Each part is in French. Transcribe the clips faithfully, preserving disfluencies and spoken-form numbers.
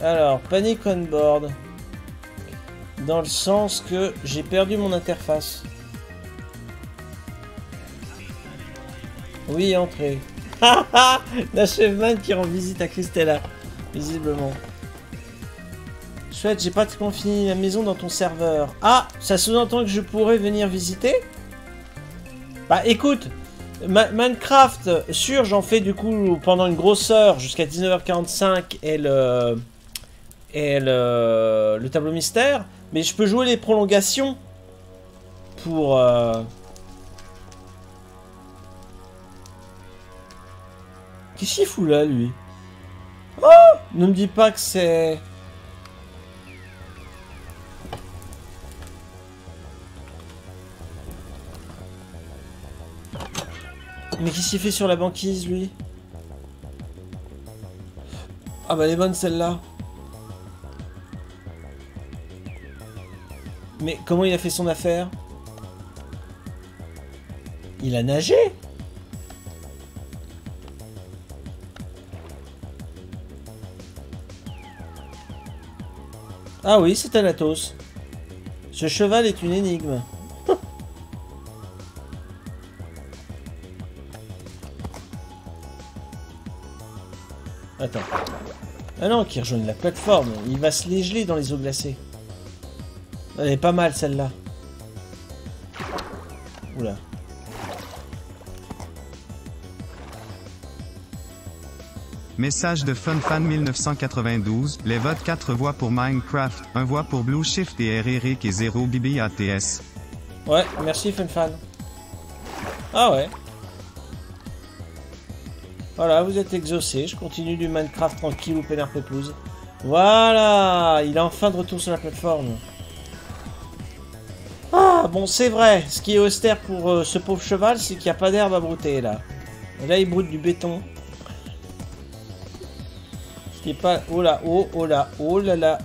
Alors, panic on board. Dans le sens que j'ai perdu mon interface. Oui, entrée. Nacheman qui rend visite à Krystela. Visiblement. Chouette, j'ai pas confiné la maison dans ton serveur. Ah, ça sous-entend que je pourrais venir visiter? Bah écoute, Ma Minecraft, sûr, j'en fais du coup pendant une grosse heure jusqu'à dix-neuf heures quarante-cinq et le... et le, le tableau mystère, mais je peux jouer les prolongations pour... Euh... Qu'est-ce qu'il fout là, lui? Oh, ne me dis pas que c'est... Mais qu'est-ce qu'il fait sur la banquise, lui? Ah bah, elle est bonne, celle-là. Mais comment il a fait son affaire? Il a nagé? Ah oui, c'est Thanatos. Ce cheval est une énigme. Attends. Ah non, qui rejoigne la plateforme. Il va se légeler dans les eaux glacées. Elle est pas mal celle-là. Oula. Message de Funfan mille neuf cent quatre-vingt-douze. Les votes quatre voix pour Minecraft, un voix pour Blue Shift et Eric et zéro B B A T S. Ouais, merci Funfan. Ah ouais. Voilà, vous êtes exaucé. Je continue du Minecraft tranquille ou peinard pépouze. Voilà, il est enfin de retour sur la plateforme. Ah, bon, c'est vrai. Ce qui est austère pour euh, ce pauvre cheval, c'est qu'il n'y a pas d'herbe à brouter, là. Là, il broute du béton. Ce qui est pas... Oh là, oh, oh là, oh là là.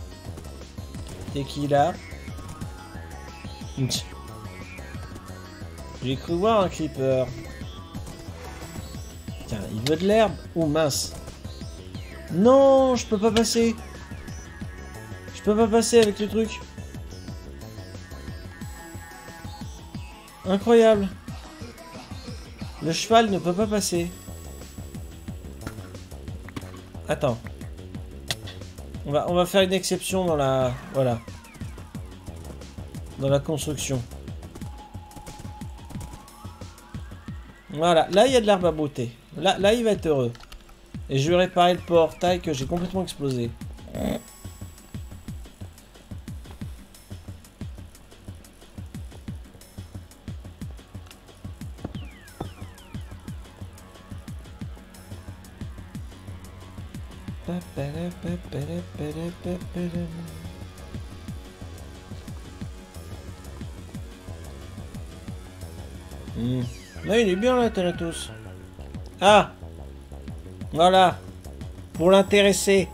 C'est qui, là? J'ai cru voir un creeper. Tiens, il veut de l'herbe. Oh, mince. Non, je peux pas passer. Je peux pas passer avec le truc. Incroyable. Le cheval ne peut pas passer. Attends. On va, on va faire une exception dans la... Voilà. Dans la construction. Voilà. Là, il y a de l'herbe à brouter. Là, là, il va être heureux. Et je vais réparer le portail que j'ai complètement explosé. Mmh. Là, il est bien là, Thanatos. Ah, voilà, pour l'intéresser.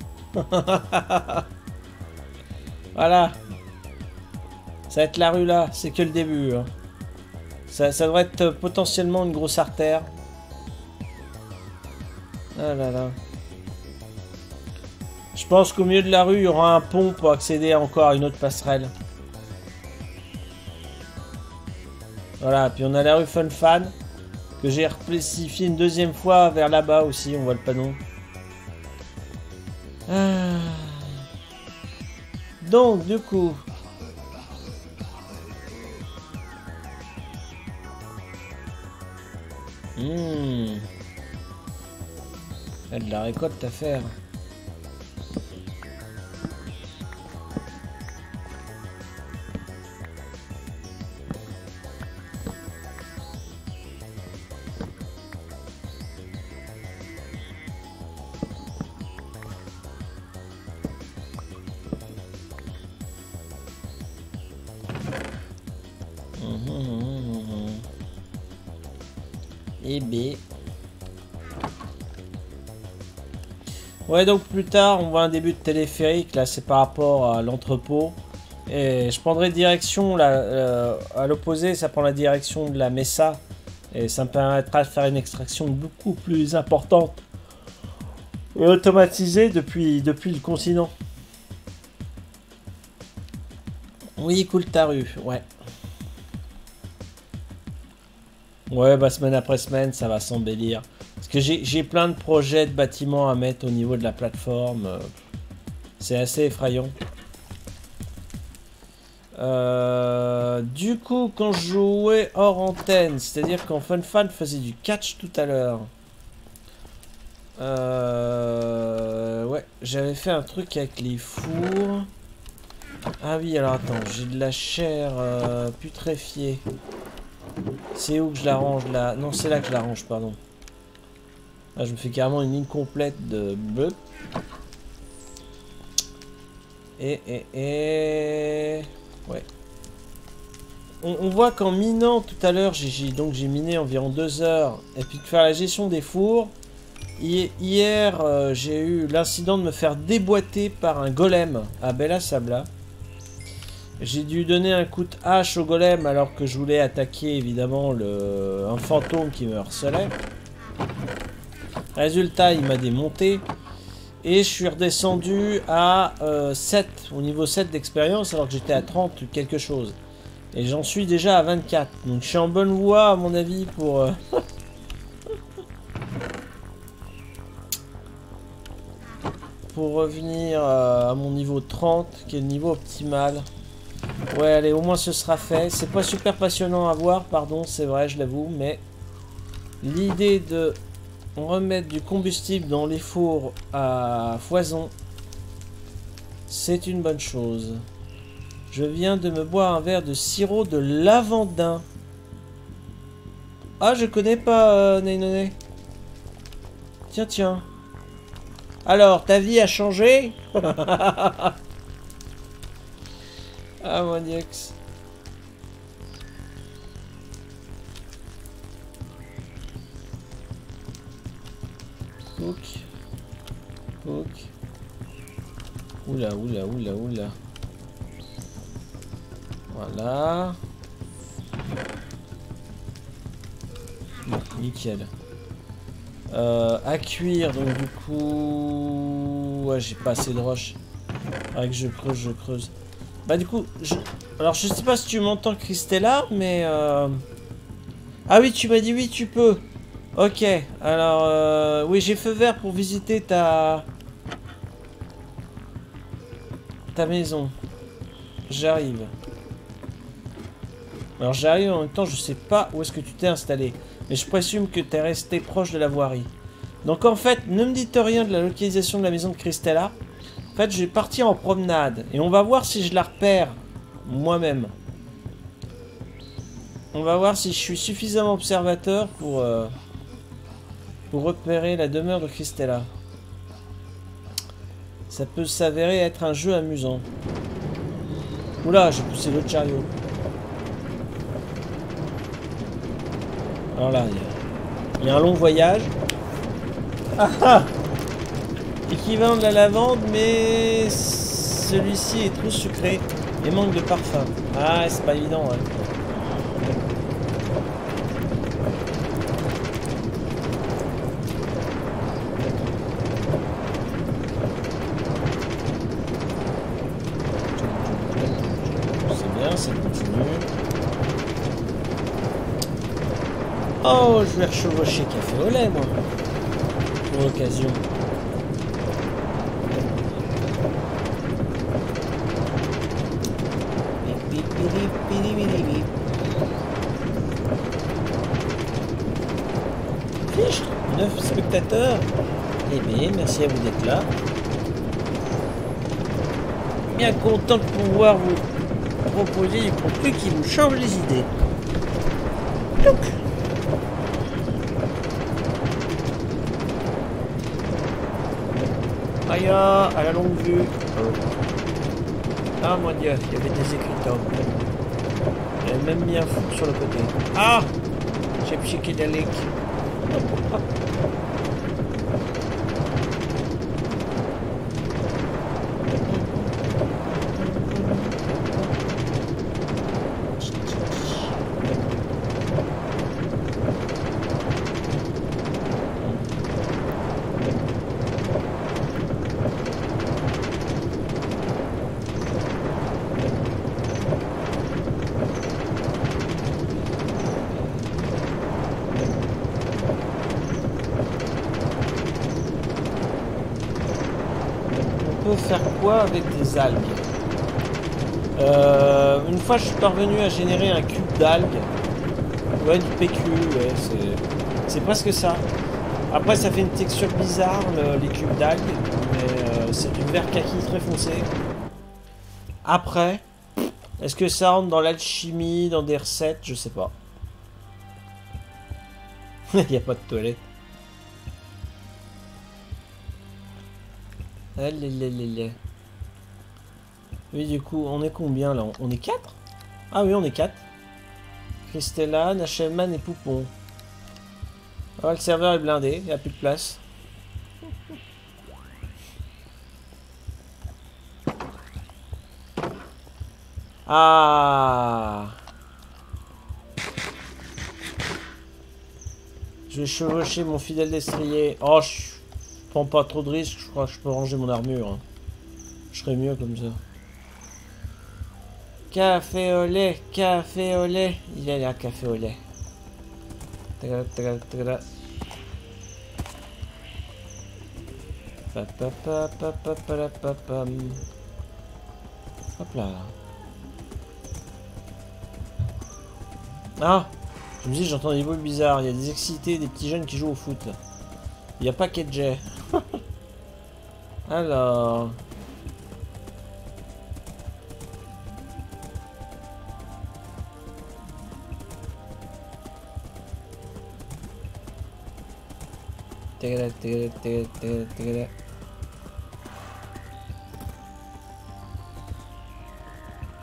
Voilà, ça va être la rue là, c'est que le début. Hein. Ça, ça devrait être potentiellement une grosse artère. Ah là là. Je pense qu'au milieu de la rue, il y aura un pont pour accéder encore à une autre passerelle. Voilà, puis on a la rue Funfan, que j'ai reclassifiée une deuxième fois vers là-bas aussi, on voit le panneau. Ah. Donc, du coup... Hmm. Il y a de la récolte à faire. Ouais, donc plus tard on voit un début de téléphérique, là c'est par rapport à l'entrepôt, et je prendrai direction là, euh, à l'opposé, ça prend la direction de la Mesa, et ça me permettra de faire une extraction beaucoup plus importante et automatisée depuis, depuis le continent. Oui, cool Taru, ouais. Ouais, bah semaine après semaine, ça va s'embellir. Parce que j'ai plein de projets de bâtiments à mettre au niveau de la plateforme. C'est assez effrayant. Euh, du coup, quand je jouais hors antenne, c'est-à-dire quand Funfan faisait du catch tout à l'heure. Euh, ouais, j'avais fait un truc avec les fours. Ah oui, alors attends, j'ai de la chair euh, putréfiée. C'est où que je la range là? Non, c'est là que je la range, pardon. Là, je me fais carrément une ligne complète de bleu. Et, et, et... Ouais. On, on voit qu'en minant tout à l'heure, j'ai donc j'ai miné environ deux heures. Et puis de faire la gestion des fours. Hier, euh, j'ai eu l'incident de me faire déboîter par un golem à Bella Sabla. J'ai dû donner un coup de hache au golem alors que je voulais attaquer évidemment le... un fantôme qui me harcelait. Résultat, il m'a démonté. Et je suis redescendu à euh, sept, au niveau sept d'expérience alors que j'étais à trente ou quelque chose. Et j'en suis déjà à vingt-quatre. Donc je suis en bonne voie à mon avis pour... Euh... pour revenir à mon niveau trente, qui est le niveau optimal. Ouais, allez, au moins ce sera fait. C'est pas super passionnant à voir, pardon, c'est vrai, je l'avoue, mais l'idée de remettre du combustible dans les fours à foison, c'est une bonne chose. Je viens de me boire un verre de sirop de lavandin. Ah, je connais pas, euh, Nayoné. Tiens, tiens. Alors, ta vie a changé? Ah, mon ex. Cook. Cook. Oula, oula, oula, oula. Voilà. Bon, nickel. Euh, à cuire, donc du coup... Ouais, j'ai pas assez de roche. Faudrait que je creuse, je creuse. Bah du coup, je... Alors je sais pas si tu m'entends, Krystela, mais... Euh... Ah oui, tu m'as dit oui, tu peux. Ok, alors... Euh... Oui, j'ai feu vert pour visiter ta... Ta maison. J'arrive. Alors j'arrive, en même temps, je sais pas où est-ce que tu t'es installé. Mais je présume que tu es resté proche de la voirie. Donc en fait, ne me dites rien de la localisation de la maison de Krystela. En fait, je vais partir en promenade. Et on va voir si je la repère moi-même. On va voir si je suis suffisamment observateur pour, euh, pour repérer la demeure de Krystela. Ça peut s'avérer être un jeu amusant. Oula, j'ai poussé l'autre chariot. Alors là, il y a un long voyage. Ah ah! Équivalent de la lavande, mais celui-ci est trop sucré et manque de parfum. Ah, c'est pas évident. Hein. Oh, je vais rechevaucher café au lait, moi, pour l'occasion. Fiche, neuf spectateurs. Eh bien, merci à vous d'être là. Bien content de pouvoir vous proposer des contenus qui vous changent les idées. Donc, à la longue vue. Ah mon dieu, il y avait des écritants. Il y avait même mis un fou sur le côté. Ah, j'ai psychédélique. peux faire quoi avec des algues? euh, Une fois je suis parvenu à générer un cube d'algues. Ouais, du P Q, ouais, c'est presque ça. Après ça fait une texture bizarre, le... les cubes d'algues, mais euh, c'est du vert kaki très foncé. Après, est-ce que ça rentre dans l'alchimie, dans des recettes? Je sais pas. Il n'y a pas de toilette. Allez, allez, allez. Oui, du coup, on est combien là? On est quatre? Ah oui, on est quatre. Krystela, Nacheman et Poupon. Alors, le serveur est blindé, il n'y a plus de place. Ah! Je vais chevaucher mon fidèle destrier. Oh, je prends pas trop de risques. Je crois que je peux ranger mon armure. Je serais mieux comme ça. Café au lait, café au lait. Il est là, café au lait. Hop là. Ah! Je me dis, j'entends des bruits bizarres. Il y a des excités, des petits jeunes qui jouent au foot. Il n'y a pas Kedjay. Alors. Tégala, tégala, tégala, tégala, tégala.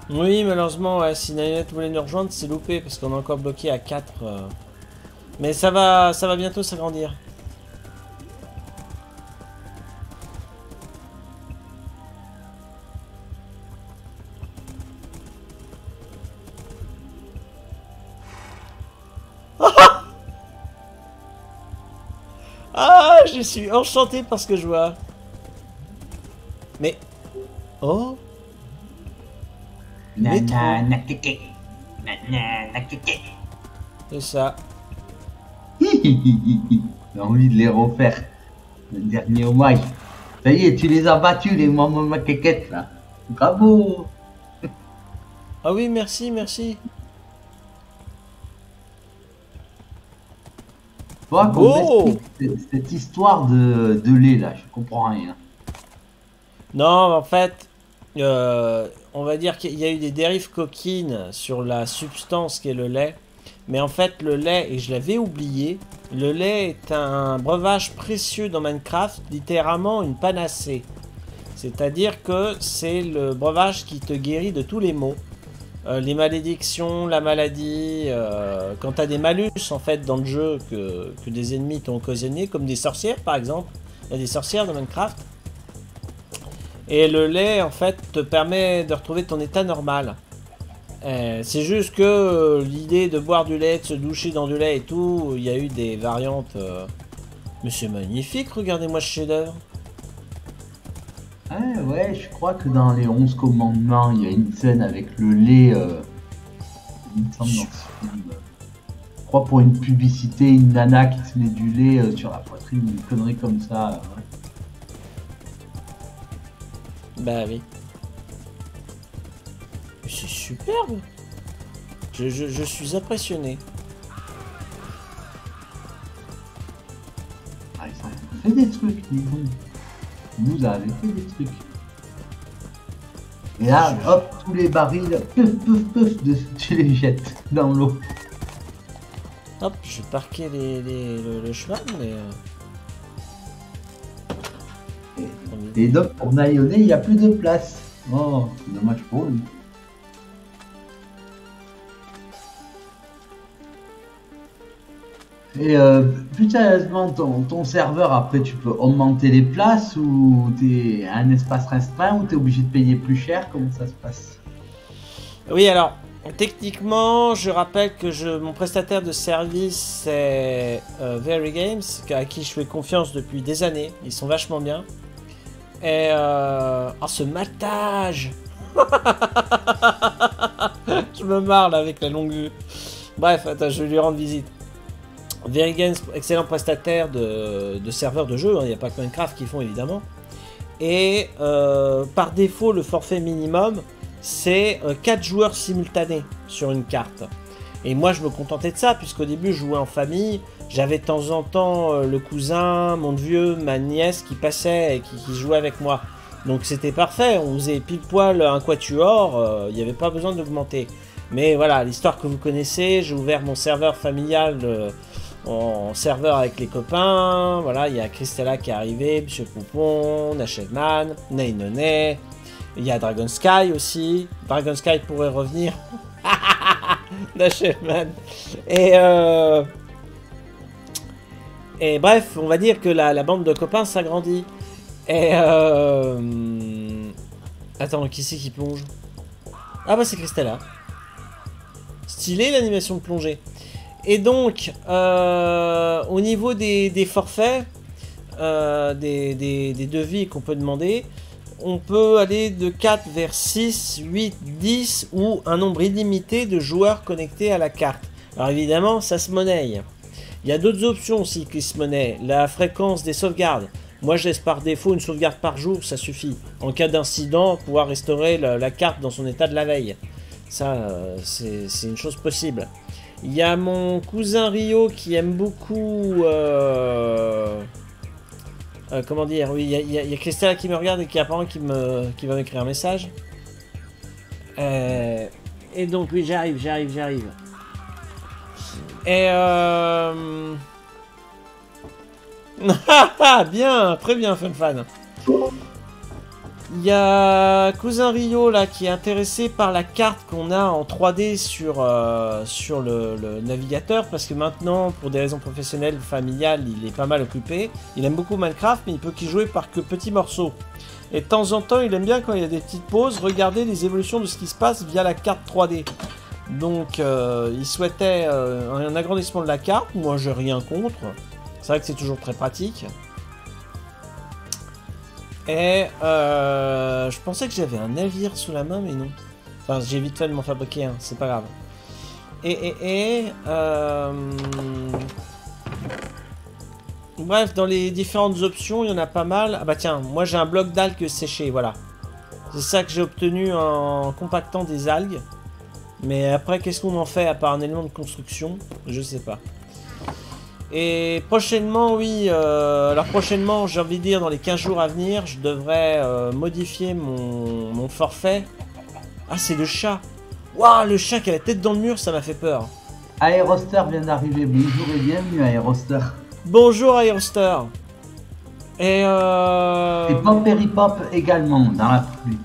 Oui, malheureusement, ouais, si Nayoné voulait nous rejoindre, c'est loupé parce qu'on est encore bloqué à quatre. Euh... Mais ça va, ça va bientôt s'agrandir. Ah, je suis enchanté par ce que je vois. Mais... Oh. C'est ça. J'ai envie de les refaire. Le dernier hommage. Ça y est, tu les as battus, les mamans maquequettes là. Bravo. Ah oui, merci, merci. Toi, oh, cette histoire de, de lait là, je comprends rien. Non, en fait... Euh, on va dire qu'il y a eu des dérives coquines sur la substance qu'est le lait. Mais en fait, le lait, et je l'avais oublié, le lait est un breuvage précieux dans Minecraft, littéralement une panacée. C'est-à-dire que c'est le breuvage qui te guérit de tous les maux. Euh, les malédictions, la maladie, euh, quand t'as des malus en fait dans le jeu que, que des ennemis t'ont occasionné, comme des sorcières par exemple. Il y a des sorcières dans Minecraft. Et le lait, en fait, te permet de retrouver ton état normal. Euh, c'est juste que euh, l'idée de boire du lait, de se doucher dans du lait et tout, il y a eu des variantes. Euh... Mais c'est magnifique, regardez-moi ce chef-d'œuvre. Ouais, ouais, je crois que dans les onze commandements, il y a une scène avec le lait. Euh... Il me semble dans ce film. Je crois pour une publicité, une nana qui se met du lait euh, sur la poitrine, une connerie comme ça. Euh... Bah oui. C'est superbe. Je, je, je suis impressionné. Ah, ils ont fait des trucs, ils nous avaient fait des trucs. Et là, je... hop, tous les barils, puff, puff, puff, de, tu les jettes dans l'eau. Hop, je parquais les, les, le, le cheval, mais... Et donc pour Nayoné, il n'y a plus de place. Oh, c'est dommage pour lui. Et euh, plus sérieusement, ton, ton serveur, après tu peux augmenter les places ou t'es à un espace restreint ou t'es obligé de payer plus cher? Comment ça se passe? Oui, alors techniquement, je rappelle que je, mon prestataire de service c'est euh, Very Games, à qui je fais confiance depuis des années. Ils sont vachement bien. Et euh... oh, ce matage. Je me marre là avec la longue vue. Bref, attends, je vais lui rendre visite. Very Games, excellent prestataire de, de serveurs de jeux, hein. Il n'y a pas que Minecraft qui font évidemment. Et euh, par défaut, le forfait minimum, c'est euh, quatre joueurs simultanés sur une carte. Et moi, je me contentais de ça, puisqu'au début, je jouais en famille. J'avais de temps en temps euh, le cousin, mon vieux, ma nièce qui passait et qui, qui jouait avec moi. Donc c'était parfait, on faisait pile poil un quatuor, il euh, n'y avait pas besoin d'augmenter. Mais voilà, l'histoire que vous connaissez, j'ai ouvert mon serveur familial de, en serveur avec les copains. Voilà, il y a Krystela qui est arrivée, Monsieur Poupon, Nacheman, Nayoné. Il y a Dragon Sky aussi. Dragon Sky pourrait revenir. Nacheman. Et, euh, et bref, on va dire que la, la bande de copains s'agrandit. Et euh... Attends, qui c'est qui plonge? Ah bah c'est Krystela. Stylé l'animation de plongée. Et donc, euh, au niveau des, des forfaits, euh, des, des, des devis qu'on peut demander, on peut aller de quatre vers six, huit, dix ou un nombre illimité de joueurs connectés à la carte. Alors évidemment, ça se monnaie. Il y a d'autres options aussi qui se monnaient. La fréquence des sauvegardes. Moi, je laisse par défaut une sauvegarde par jour, ça suffit. En cas d'incident, pouvoir restaurer la, la carte dans son état de la veille. Ça, euh, c'est une chose possible. Il y a mon cousin Rio qui aime beaucoup... Euh, euh, comment dire? Oui, il y a, y a, y a Krystela qui me regarde et qui apparemment qui, me, qui va m'écrire un message. Euh, et donc, oui, j'arrive, j'arrive, j'arrive. Et... Euh, bien, très bien, Funfan. Il y a Cousin Rio là qui est intéressé par la carte qu'on a en trois D sur, euh, sur le, le navigateur, parce que maintenant, pour des raisons professionnelles, familiales, il est pas mal occupé. Il aime beaucoup Minecraft, mais il peut qu'y jouer par que petits morceaux. Et de temps en temps, il aime bien quand il y a des petites pauses, regarder les évolutions de ce qui se passe via la carte trois D. Donc, euh, il souhaitait euh, un agrandissement de la carte. Moi, j'ai rien contre. C'est vrai que c'est toujours très pratique. Et euh, je pensais que j'avais un navire sous la main, mais non. Enfin, j'ai vite fait de m'en fabriquer un, hein, c'est pas grave. Et, et, et... Euh... Bref, dans les différentes options, il y en a pas mal. Ah bah tiens, moi j'ai un bloc d'algues séchées, voilà. C'est ça que j'ai obtenu en compactant des algues. Mais après, qu'est-ce qu'on en fait à part un élément de construction? Je sais pas. Et prochainement, oui, euh, alors prochainement, j'ai envie de dire, dans les quinze jours à venir, je devrais euh, modifier mon, mon forfait. Ah, c'est le chat. Waouh, le chat qui a la tête dans le mur, ça m'a fait peur. Aeroster vient d'arriver. Bonjour et bienvenue, Aeroster. Bonjour, Aeroster. Et euh... Et Pop'n'Ripop également, dans la pluie.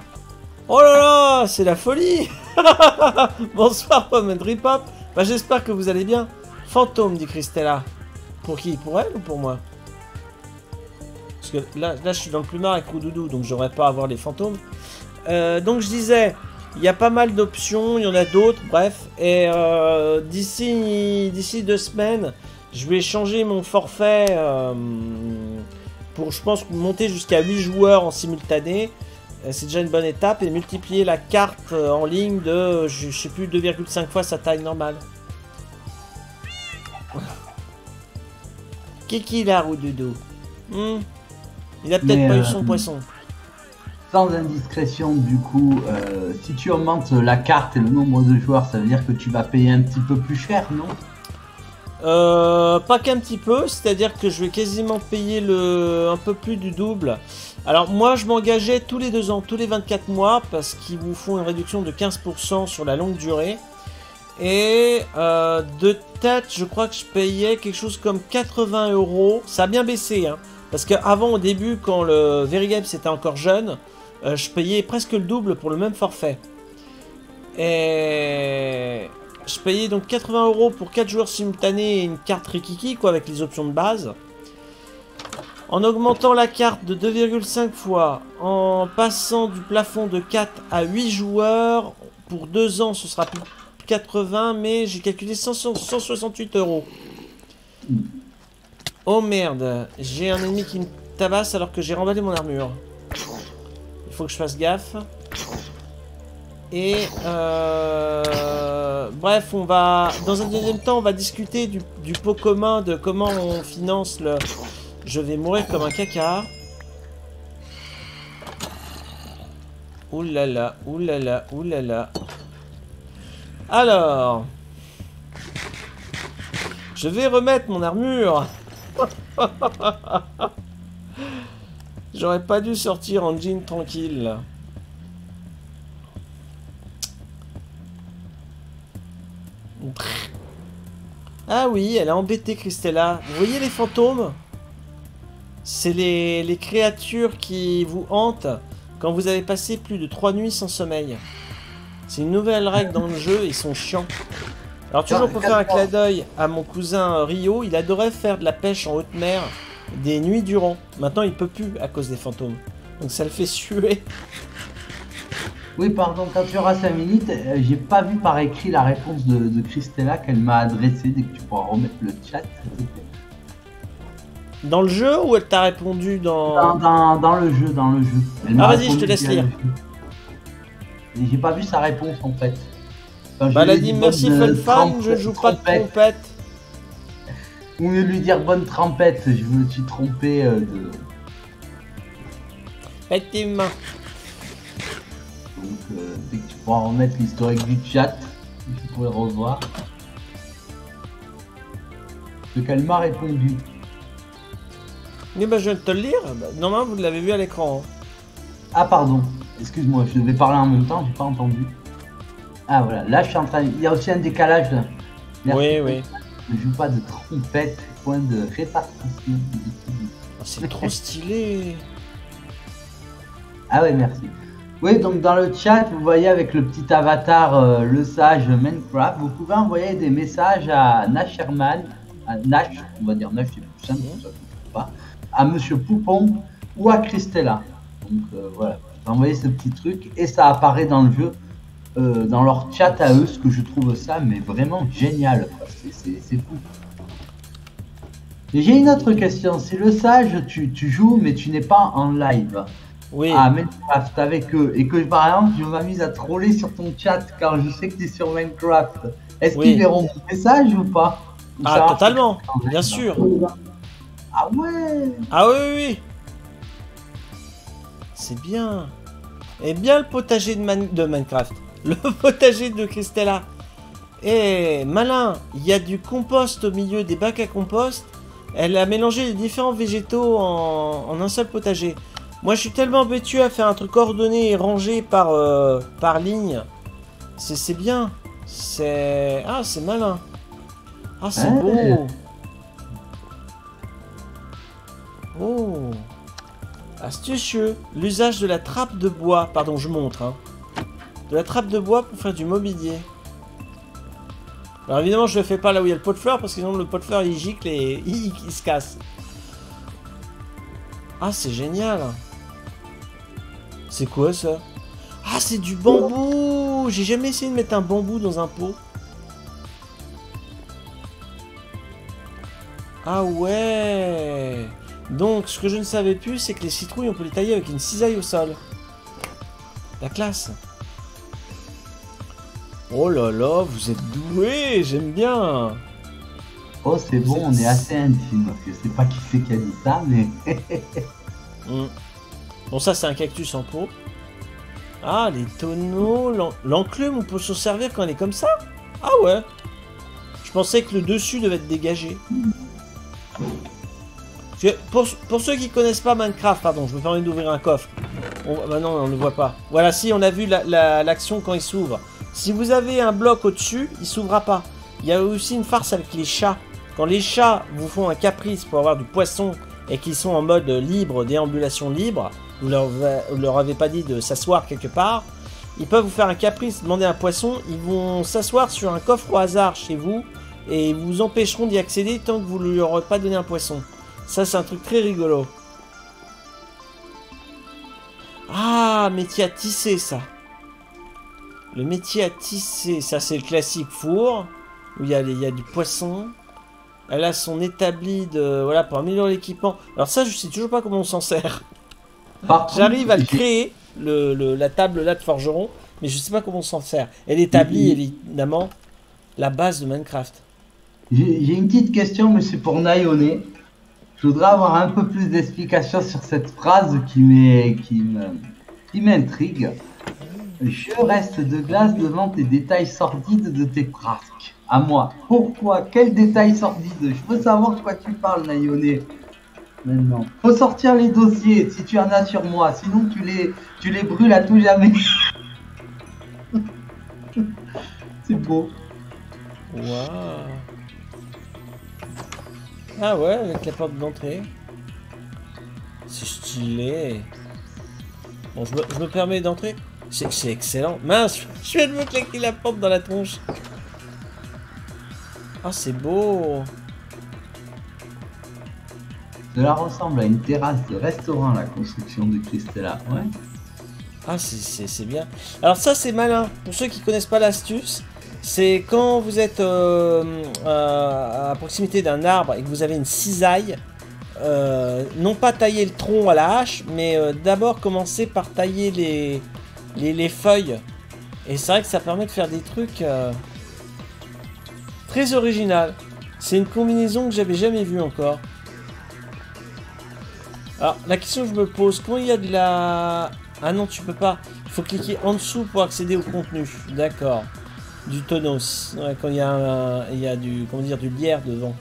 Oh là là, c'est la folie. Bonsoir, Pop'n'Ripop. Bah, j'espère que vous allez bien. Fantôme, dit Krystela. Pour qui? Pour elle ou pour moi? Parce que là, là je suis dans le plumard avec Roudoudou, donc j'aurais pas à avoir les fantômes. Euh, donc je disais, il y a pas mal d'options, il y en a d'autres, bref. Et euh, d'ici d'ici deux semaines, je vais changer mon forfait euh, pour, je pense, monter jusqu'à huit joueurs en simultané. C'est déjà une bonne étape. Et multiplier la carte en ligne de, je, je sais plus, deux virgule cinq fois sa taille normale. Kiki la roue de dos. Hmm. Il a peut-être pas euh, eu son poisson. Sans indiscrétion, du coup, euh, si tu augmentes la carte et le nombre de joueurs, ça veut dire que tu vas payer un petit peu plus cher, non? euh, Pas qu'un petit peu, c'est-à-dire que je vais quasiment payer le un peu plus du double. Alors moi, je m'engageais tous les deux ans, tous les vingt-quatre mois, parce qu'ils vous font une réduction de quinze pour cent sur la longue durée. Et euh, de tête, je crois que je payais quelque chose comme quatre-vingts euros. Ça a bien baissé, hein, parce qu'avant, au début, quand le Very Games était encore jeune, euh, je payais presque le double pour le même forfait. Et je payais donc quatre-vingts euros pour quatre joueurs simultanés et une carte Rikiki, quoi, avec les options de base. En augmentant la carte de deux virgule cinq fois, en passant du plafond de quatre à huit joueurs, pour deux ans, ce sera plus... quatre-vingts, mais j'ai calculé cent soixante-huit euros. Oh merde, j'ai un ennemi qui me tabasse alors que j'ai remballé mon armure. Il faut que je fasse gaffe. Et euh... bref, on va dans un deuxième temps, on va discuter du, du pot commun, de comment on finance le. Je vais mourir comme un caca. Oulala, oulala, oulala. Alors... Je vais remettre mon armure. J'aurais pas dû sortir en jean tranquille. Ah oui, elle a embêté Krystela. Vous voyez les fantômes? C'est les, les créatures qui vous hantent quand vous avez passé plus de trois nuits sans sommeil. C'est une nouvelle règle dans le jeu, ils sont chiants. Alors toujours pour faire un clin d'œil à mon cousin Rio, il adorait faire de la pêche en haute mer des nuits durant. Maintenant il peut plus à cause des fantômes. Donc ça le fait suer. Oui, pardon, quand tu auras cinq minutes, euh, j'ai pas vu par écrit la réponse de, de Krystela qu'elle m'a adressée. Dès que tu pourras remettre le chat. Dans le jeu ou elle t'a répondu dans... Dans, dans... dans le jeu, dans le jeu. Elle ah vas-y, je te laisse lire. J'ai pas vu sa réponse en fait. Enfin, bah elle a dit merci Funfan, je joue pas de trompette. Ou mieux lui dire bonne trompette, je me suis trompé euh, de... Effectivement. Donc, euh, dès que tu pourras remettre l'historique du chat, tu pourrais revoir ce qu'elle m'a répondu. Mais bah je viens de te le lire, bah, normalement vous l'avez vu à l'écran. Hein. Ah pardon, excuse-moi, je devais parler en même temps, j'ai pas entendu. Ah voilà, là je suis en train... Il y a aussi un décalage là. Oui, oui. Je joue pas de trompette, point de répartition. Oh, c'est trop stylé. Ah ouais, merci. Oui, donc dans le chat, vous voyez avec le petit avatar, euh, le sage Minecraft, vous pouvez envoyer des messages à Nacheman, à Nash, on va dire Nash, c'est plus simple, ça ne comprend pas, à Monsieur Poupon ou à Krystela. Donc euh, voilà, vous envoyez ce petit truc et ça apparaît dans le jeu, euh, dans leur chat à eux, ce que je trouve ça, mais vraiment génial, c'est fou. J'ai une autre question, c'est le sage, tu, tu joues mais tu n'es pas en live. Oui. Ah, Minecraft avec eux, et que par exemple je m'amuse à troller sur ton chat car je sais que tu es sur Minecraft. Est-ce oui. qu'ils verront mon message ou pas? Ou ah, totalement, bien sûr. Ah ouais. Ah oui, oui, oui. C'est bien. Et bien le potager de, Man de Minecraft, le potager de Krystela. Eh, malin, il y a du compost au milieu des bacs à compost. Elle a mélangé les différents végétaux en, en un seul potager. Moi je suis tellement habitué à faire un truc ordonné et rangé par, euh, par ligne. C'est bien. C'est... Ah c'est malin. Ah c'est hey. beau. Oh. Astucieux. L'usage de la trappe de bois. Pardon je montre. Hein. De la trappe de bois pour faire du mobilier. Alors évidemment je le fais pas là où il y a le pot de fleurs parce que sinon le pot de fleurs il gicle et il, il se casse. Ah c'est génial. C'est quoi ça? Ah c'est du bambou. J'ai jamais essayé de mettre un bambou dans un pot. Ah ouais. Donc ce que je ne savais plus c'est que les citrouilles on peut les tailler avec une cisaille au sol. La classe. Oh là là, vous êtes doués, j'aime bien. Oh c'est bon, on est assez intime, je sais pas qui c'est qui a dit ça, mais... mm. Bon ça c'est un cactus en pot. Ah les tonneaux, l'enclume on peut s'en servir quand elle est comme ça? Ah ouais. Je pensais que le dessus devait être dégagé. Pour, pour ceux qui connaissent pas Minecraft, pardon, je me permets d'ouvrir un coffre. On, bah non, on ne le voit pas. Voilà, si on a vu l'action la, la, quand il s'ouvre. Si vous avez un bloc au-dessus, il s'ouvrira pas. Il y a aussi une farce avec les chats. Quand les chats vous font un caprice pour avoir du poisson et qu'ils sont en mode libre, déambulation libre, vous leur, vous leur avez pas dit de s'asseoir quelque part, ils peuvent vous faire un caprice, demander un poisson, ils vont s'asseoir sur un coffre au hasard chez vous et ils vous empêcheront d'y accéder tant que vous ne leur aurez pas donné un poisson. Ça c'est un truc très rigolo. Ah, métier à tisser ça. Le métier à tisser, ça c'est le classique four. Où il y, a les, il y a du poisson. Elle a son établi de... Voilà, pour améliorer l'équipement. Alors ça, je sais toujours pas comment on s'en sert. J'arrive à le créer, le, le, la table là de forgeron, mais je sais pas comment on s'en sert. Elle établit évidemment la base de Minecraft. J'ai une petite question, mais c'est pour Nayoné. Je voudrais avoir un peu plus d'explications sur cette phrase qui m'est... qui me... qui m'intrigue. Je reste de glace devant tes détails sordides de tes pratiques. À moi. Pourquoi? Quel détail sordide? Je veux savoir de quoi tu parles, Nayoné. Maintenant. Faut sortir les dossiers si tu en as sur moi. Sinon, tu les, tu les brûles à tout jamais. C'est beau. Waouh. Ah ouais, avec la porte d'entrée. C'est stylé. Bon, je me, je me permets d'entrer. C'est excellent. Mince, je viens de me claquer la porte dans la tronche. Ah, oh, c'est beau. Cela ressemble à une terrasse de restaurant, la construction de Krystela. Ouais. Ah, c'est bien. Alors ça, c'est malin. Pour ceux qui connaissent pas l'astuce, c'est quand vous êtes euh, euh, à proximité d'un arbre et que vous avez une cisaille, euh, non pas tailler le tronc à la hache, mais euh, d'abord commencer par tailler les, les, les feuilles. Et c'est vrai que ça permet de faire des trucs euh, très original. C'est une combinaison que j'avais jamais vue encore. Alors, la question que je me pose, quand il y a de la... Ah non, tu peux pas. Il faut cliquer en dessous pour accéder au contenu. D'accord. Du tonneau. Ouais, quand il y a, un... il y a du... Comment dire, du lierre devant.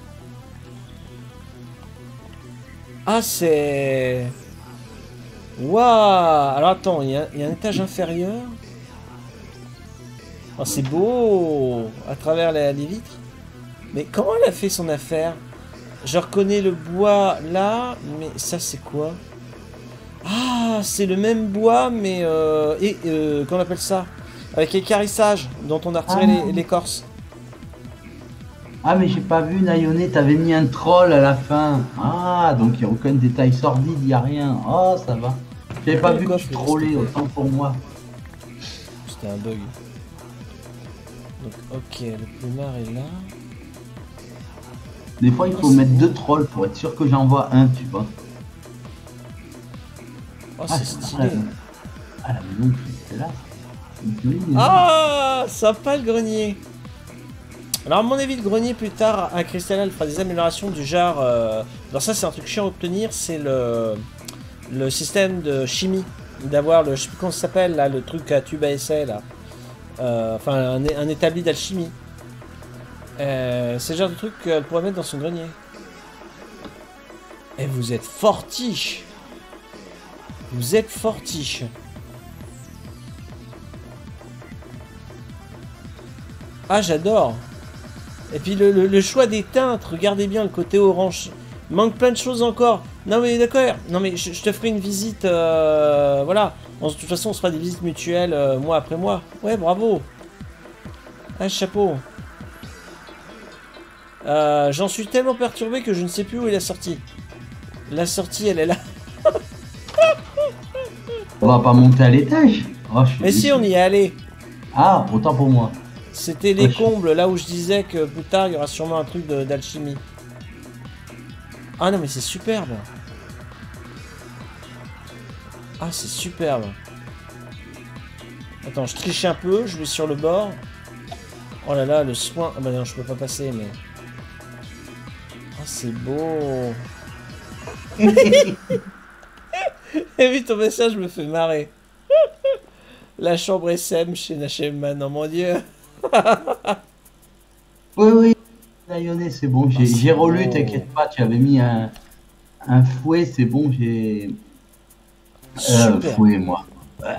Ah, c'est... Waouh. Alors, attends, il y, a... il y a un étage inférieur. Oh, c'est beau. À travers les, les vitres. Mais comment elle a fait son affaire? Je reconnais le bois là, mais ça c'est quoi? Ah, c'est le même bois, mais euh, et euh, qu'on appelle ça, avec équarrissage dont on a retiré ah, l'écorce. Ah mais j'ai pas vu, Nayoné, t'avais mis un troll à la fin. Ah, donc il n'y a aucun détail sordide, il n'y a rien. Oh, ça va. J'avais pas vu que je trollais, autant pour moi. C'était un bug. Donc ok, le plumard est là. Des fois, il faut oh, mettre deux trolls pour être sûr que j'en vois un, tu vois. Oh, c'est ah, stylé. Ah, la maison, c'est là. Ah, sympa le grenier. Alors, à mon avis, le grenier, plus tard, à Krystela, elle fera des améliorations du genre... Euh... Alors ça, c'est un truc chiant à obtenir, c'est le... le système de chimie. D'avoir le... Je sais plus comment ça s'appelle, là, le truc à tube à essai, là. Euh... Enfin, un, un établi d'alchimie. Euh, c'est le genre de truc qu'elle pourrait mettre dans son grenier. Et vous êtes fortiche. Vous êtes fortiche. Ah, j'adore. Et puis le, le, le choix des teintes, regardez bien le côté orange. Manque plein de choses encore. Non mais d'accord, non mais je, je te ferai une visite, euh, voilà. Bon, de toute façon, on se fera des visites mutuelles, euh, mois après mois. Ouais, bravo. Ah, chapeau. Euh, J'en suis tellement perturbé que je ne sais plus où est la sortie. La sortie, elle est là. On va pas monter à l'étage. Oh, mais si, on y est allé. Ah, autant pour moi. C'était les ouais, combles, là où je disais que plus tard, il y aura sûrement un truc d'alchimie. Ah non, mais c'est superbe. Ah, c'est superbe. Attends, je triche un peu, je vais sur le bord. Oh là là, le soin... Ah bah non, je peux pas passer, mais... Oh, c'est beau. Et vu ton message me fait marrer. La chambre S M chez Nacheman, oh mon dieu. Oui, oui, Nayoné, c'est bon, j'ai oh, relu, t'inquiète pas, tu avais mis un, un fouet, c'est bon, j'ai... Euh, fouet, moi.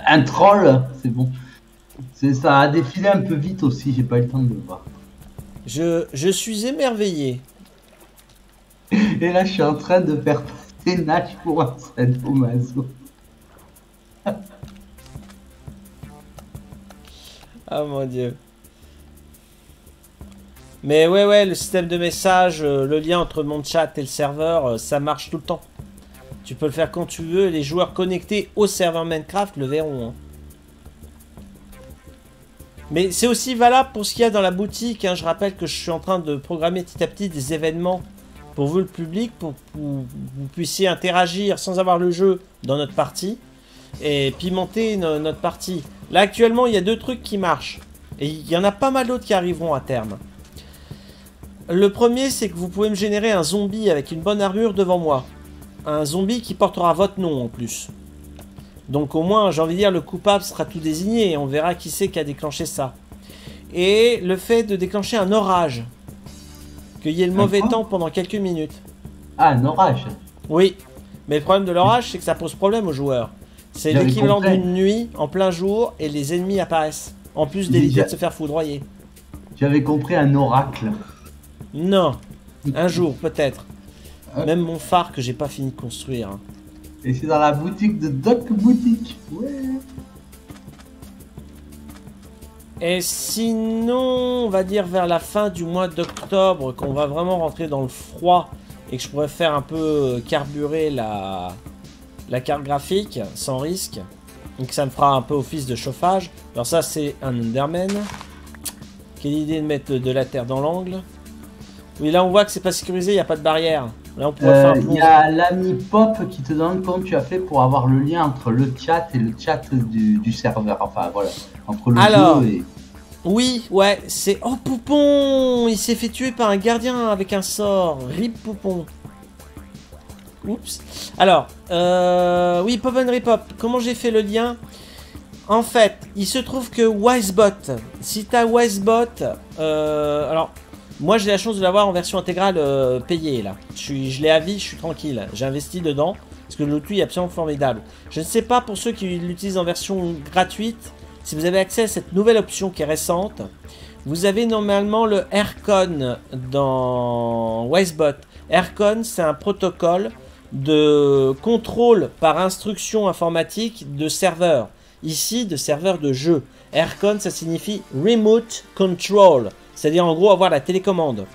Un troll, c'est bon. Ça a défilé un peu vite aussi, j'ai pas eu le temps de le voir. Je, je suis émerveillé. Et là, je suis en train de faire passer Natch pour un sadomaso. Ah mon dieu. Mais ouais, ouais, le système de message, le lien entre mon chat et le serveur, ça marche tout le temps. Tu peux le faire quand tu veux. Les joueurs connectés au serveur Minecraft le verront. Hein. Mais c'est aussi valable pour ce qu'il y a dans la boutique. Hein. Je rappelle que je suis en train de programmer petit à petit des événements pour vous, le public, pour que vous puissiez interagir sans avoir le jeu dans notre partie et pimenter no, notre partie. Là, actuellement, il y a deux trucs qui marchent. Et il y en a pas mal d'autres qui arriveront à terme. Le premier, c'est que vous pouvez me générer un zombie avec une bonne armure devant moi. Un zombie qui portera votre nom en plus. Donc au moins, j'ai envie de dire, le coupable sera tout désigné et on verra qui c'est qui a déclenché ça. Et le fait de déclencher un orage, qu'il y ait le mauvais temps pendant quelques minutes. Ah, un orage? Oui, mais le problème de l'orage, c'est que ça pose problème aux joueurs. C'est l'équivalent d'une nuit en plein jour et les ennemis apparaissent, en plus d'éviter de se faire foudroyer. J'avais compris un oracle. Non, un jour peut-être. Euh... Même mon phare que j'ai pas fini de construire. Hein. Et c'est dans la boutique de Doc Boutique. Ouais. Et sinon, on va dire vers la fin du mois d'octobre, qu'on va vraiment rentrer dans le froid et que je pourrais faire un peu carburer la, la carte graphique sans risque. Donc ça me fera un peu office de chauffage. Alors ça, c'est un Enderman. Quelle idée de mettre de la terre dans l'angle. Oui, là on voit que c'est pas sécurisé, il n'y a pas de barrière. Là on pourrait euh, faire. Il y a l'ami Pop qui te donne comment tu as fait pour avoir le lien entre le chat et le chat du, du serveur. Enfin voilà, entre le Alors, jeu et... Oui, ouais, c'est... Oh Poupon, il s'est fait tuer par un gardien avec un sort. Rip Poupon. Oups. Alors, euh... oui, Pop'n'Ripop, comment j'ai fait le lien? En fait, il se trouve que Wizebot, si t'as Wizebot, euh... alors... Moi, j'ai la chance de l'avoir en version intégrale euh, payée, là. Je, suis, je l'ai à vie, je suis tranquille. J'ai investi dedans, parce que l'outil est absolument formidable. Je ne sais pas, pour ceux qui l'utilisent en version gratuite, si vous avez accès à cette nouvelle option qui est récente, vous avez normalement le Rcon dans Wizebot. Rcon, c'est un protocole de contrôle par instruction informatique de serveur. Ici, de serveur de jeu. Rcon, ça signifie Remote Control. C'est-à-dire, en gros, avoir la télécommande.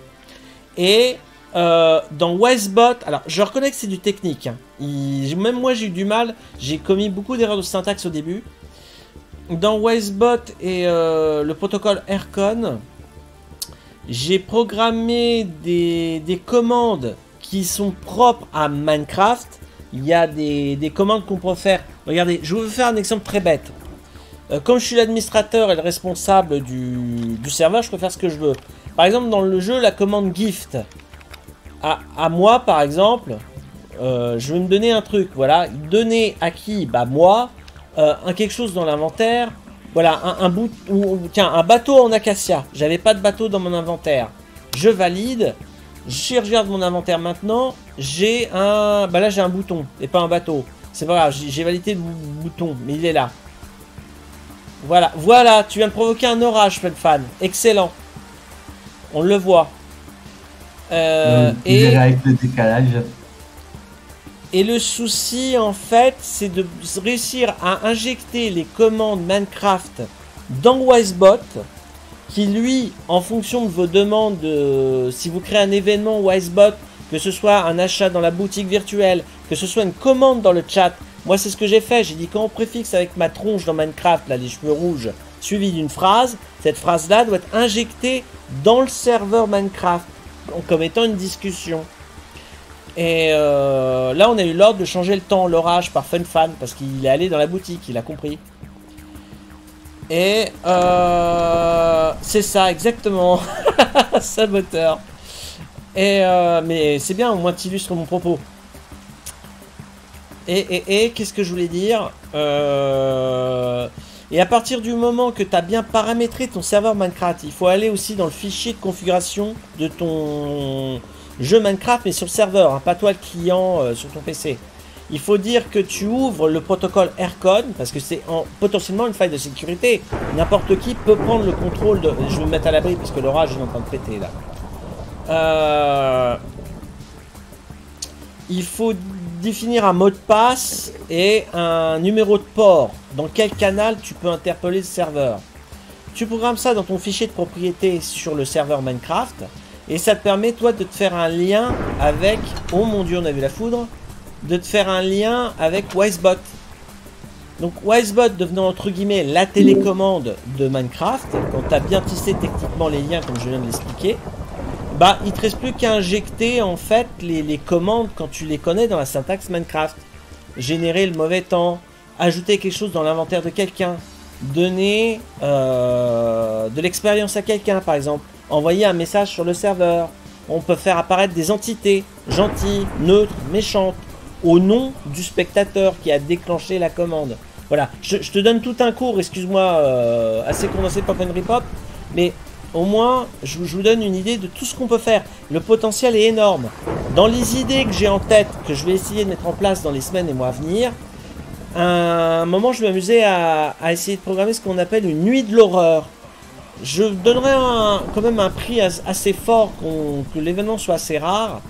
Et euh, dans Wizebot, alors, je reconnais que c'est du technique. Hein. Il, même moi, j'ai eu du mal. J'ai commis beaucoup d'erreurs de syntaxe au début. Dans Wizebot et euh, le protocole Rcon, j'ai programmé des, des commandes qui sont propres à Minecraft. Il y a des, des commandes qu'on peut faire. Regardez, je vais vous faire un exemple très bête. Comme je suis l'administrateur et le responsable du, du serveur, je peux faire ce que je veux. Par exemple, dans le jeu, la commande gift. À, à moi, par exemple, euh, je vais me donner un truc. Voilà, donner à qui? Bah moi. Euh, un quelque chose dans l'inventaire. Voilà, un, un bout, ou, tiens, un bateau en acacia. J'avais pas de bateau dans mon inventaire. Je valide. Je regarde mon inventaire maintenant. J'ai un, bah là j'ai un bouton et pas un bateau. C'est pas grave, j'ai validé le bouton, mais il est là. Voilà, voilà, tu viens de provoquer un orage, Funfan. Excellent. On le voit. Euh, oui, et avec le décalage. Et le souci, en fait, c'est de réussir à injecter les commandes Minecraft dans Wizebot, qui, lui, en fonction de vos demandes, euh, si vous créez un événement Wizebot, que ce soit un achat dans la boutique virtuelle, que ce soit une commande dans le chat. Moi, c'est ce que j'ai fait. J'ai dit, quand on préfixe avec ma tronche dans Minecraft, là, les cheveux rouges, suivi d'une phrase, cette phrase-là doit être injectée dans le serveur Minecraft, comme étant une discussion. Et euh, là, on a eu l'ordre de changer le temps, l'orage, par Funfan, parce qu'il est allé dans la boutique, il a compris. Et euh, c'est ça, exactement. Saboteur. Et euh, mais c'est bien, au moins, tu illustres mon propos. Et, et, et qu'est-ce que je voulais dire euh... Et à partir du moment que tu as bien paramétré ton serveur Minecraft, il faut aller aussi dans le fichier de configuration de ton jeu Minecraft, mais sur le serveur, hein, pas toi le client euh, sur ton P C. Il faut dire que tu ouvres le protocole Rcon, parce que c'est potentiellement une faille de sécurité. N'importe qui peut prendre le contrôle de... Je vais me mettre à l'abri parce que l'orage est en train de péter là. Euh... Il faut... définir un mot de passe et un numéro de port. Dans quel canal tu peux interpeller le serveur. Tu programmes ça dans ton fichier de propriété sur le serveur Minecraft et ça te permet toi de te faire un lien avec... Oh mon dieu, on a vu la foudre. De te faire un lien avec Wizebot. Donc Wizebot devenant entre guillemets la télécommande de Minecraft, quand tu as bien tissé techniquement les liens comme je viens de l'expliquer, bah, il te reste plus qu'à injecter en fait les, les commandes quand tu les connais dans la syntaxe Minecraft. Générer le mauvais temps, ajouter quelque chose dans l'inventaire de quelqu'un, donner euh, de l'expérience à quelqu'un par exemple, envoyer un message sur le serveur. On peut faire apparaître des entités, gentilles, neutres, méchantes. au nom du spectateur qui a déclenché la commande. Voilà, je, je te donne tout un cours, excuse-moi, euh, assez condensé de Pop'n'Ripop, mais au moins, je, je vous donne une idée de tout ce qu'on peut faire. Le potentiel est énorme. Dans les idées que j'ai en tête, que je vais essayer de mettre en place dans les semaines et mois à venir, à un moment, je m'amusais à, à essayer de programmer ce qu'on appelle une nuit de l'horreur. Je donnerais un, quand même un prix assez fort, qu'on, que l'événement soit assez rare,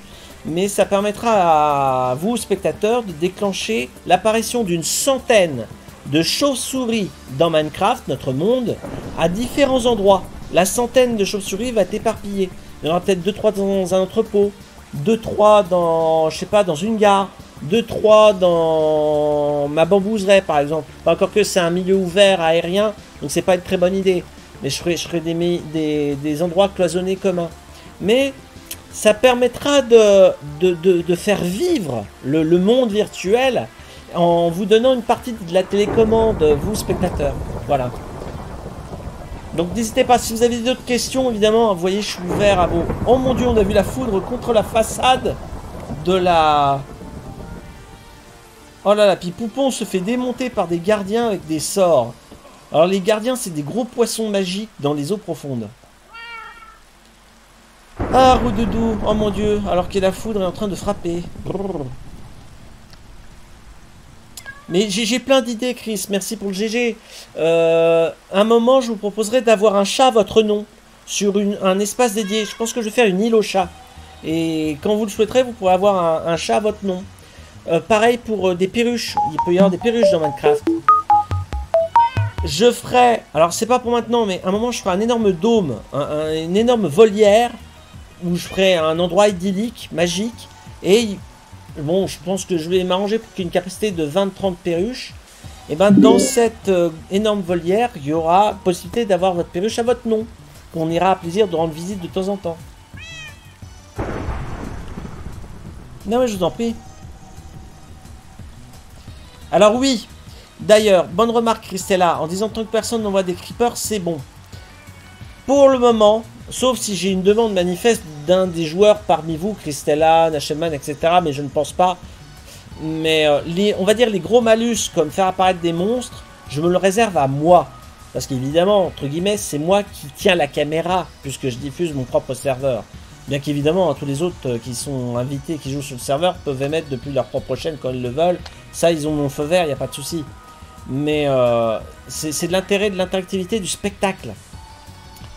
mais ça permettra à vous, spectateurs, de déclencher l'apparition d'une centaine de chauves-souris dans Minecraft, notre monde, à différents endroits. La centaine de chauves-souris va t'éparpiller. Il y en aura peut-être deux trois dans un entrepôt, deux trois dans, je sais pas, dans une gare, deux trois dans ma bambouserie par exemple. Pas encore que c'est un milieu ouvert aérien, donc c'est pas une très bonne idée. Mais je ferai, je ferai des, des, des endroits cloisonnés communs. Mais ça permettra de, de, de, de faire vivre le, le monde virtuel en vous donnant une partie de la télécommande, vous spectateurs. Voilà. Donc n'hésitez pas, si vous avez d'autres questions, évidemment, vous voyez, je suis ouvert à vos... Oh mon dieu, on a vu la foudre contre la façade de la... Oh là là, puis Poupon se fait démonter par des gardiens avec des sorts. Alors les gardiens, c'est des gros poissons magiques dans les eaux profondes. Ah, Roudoudou, oh mon dieu, alors que la foudre est en train de frapper. Mais j'ai plein d'idées, Chris, merci pour le G G. Euh, un moment, je vous proposerai d'avoir un chat à votre nom sur une, un espace dédié. Je pense que je vais faire une île au chat. Et quand vous le souhaiterez, vous pourrez avoir un, un chat à votre nom. Euh, pareil pour euh, des perruches. Il peut y avoir des perruches dans Minecraft. Je ferai, alors c'est pas pour maintenant, mais à un moment je ferai un énorme dôme, un, un, une énorme volière, où je ferai un endroit idyllique, magique, et bon, je pense que je vais m'arranger pour qu'il y ait une capacité de vingt trente perruches, et ben dans cette euh, énorme volière, il y aura possibilité d'avoir votre perruche à votre nom, qu'on ira à plaisir de rendre visite de temps en temps. Non mais je vous en prie. Alors oui. D'ailleurs, bonne remarque Krystela, en disant tant que personne n'envoie des creepers, c'est bon. Pour le moment, sauf si j'ai une demande manifeste d'un des joueurs parmi vous, Krystela, Nacheman, et cetera, mais je ne pense pas. Mais euh, les, on va dire les gros malus, comme faire apparaître des monstres, je me le réserve à moi. Parce qu'évidemment, entre guillemets, c'est moi qui tiens la caméra, puisque je diffuse mon propre serveur. Bien qu'évidemment, hein, tous les autres euh, qui sont invités, qui jouent sur le serveur, peuvent émettre depuis leur propre chaîne quand ils le veulent. Ça, ils ont mon feu vert, il n'y a pas de souci. Mais euh, c'est de l'intérêt de l'interactivité du spectacle.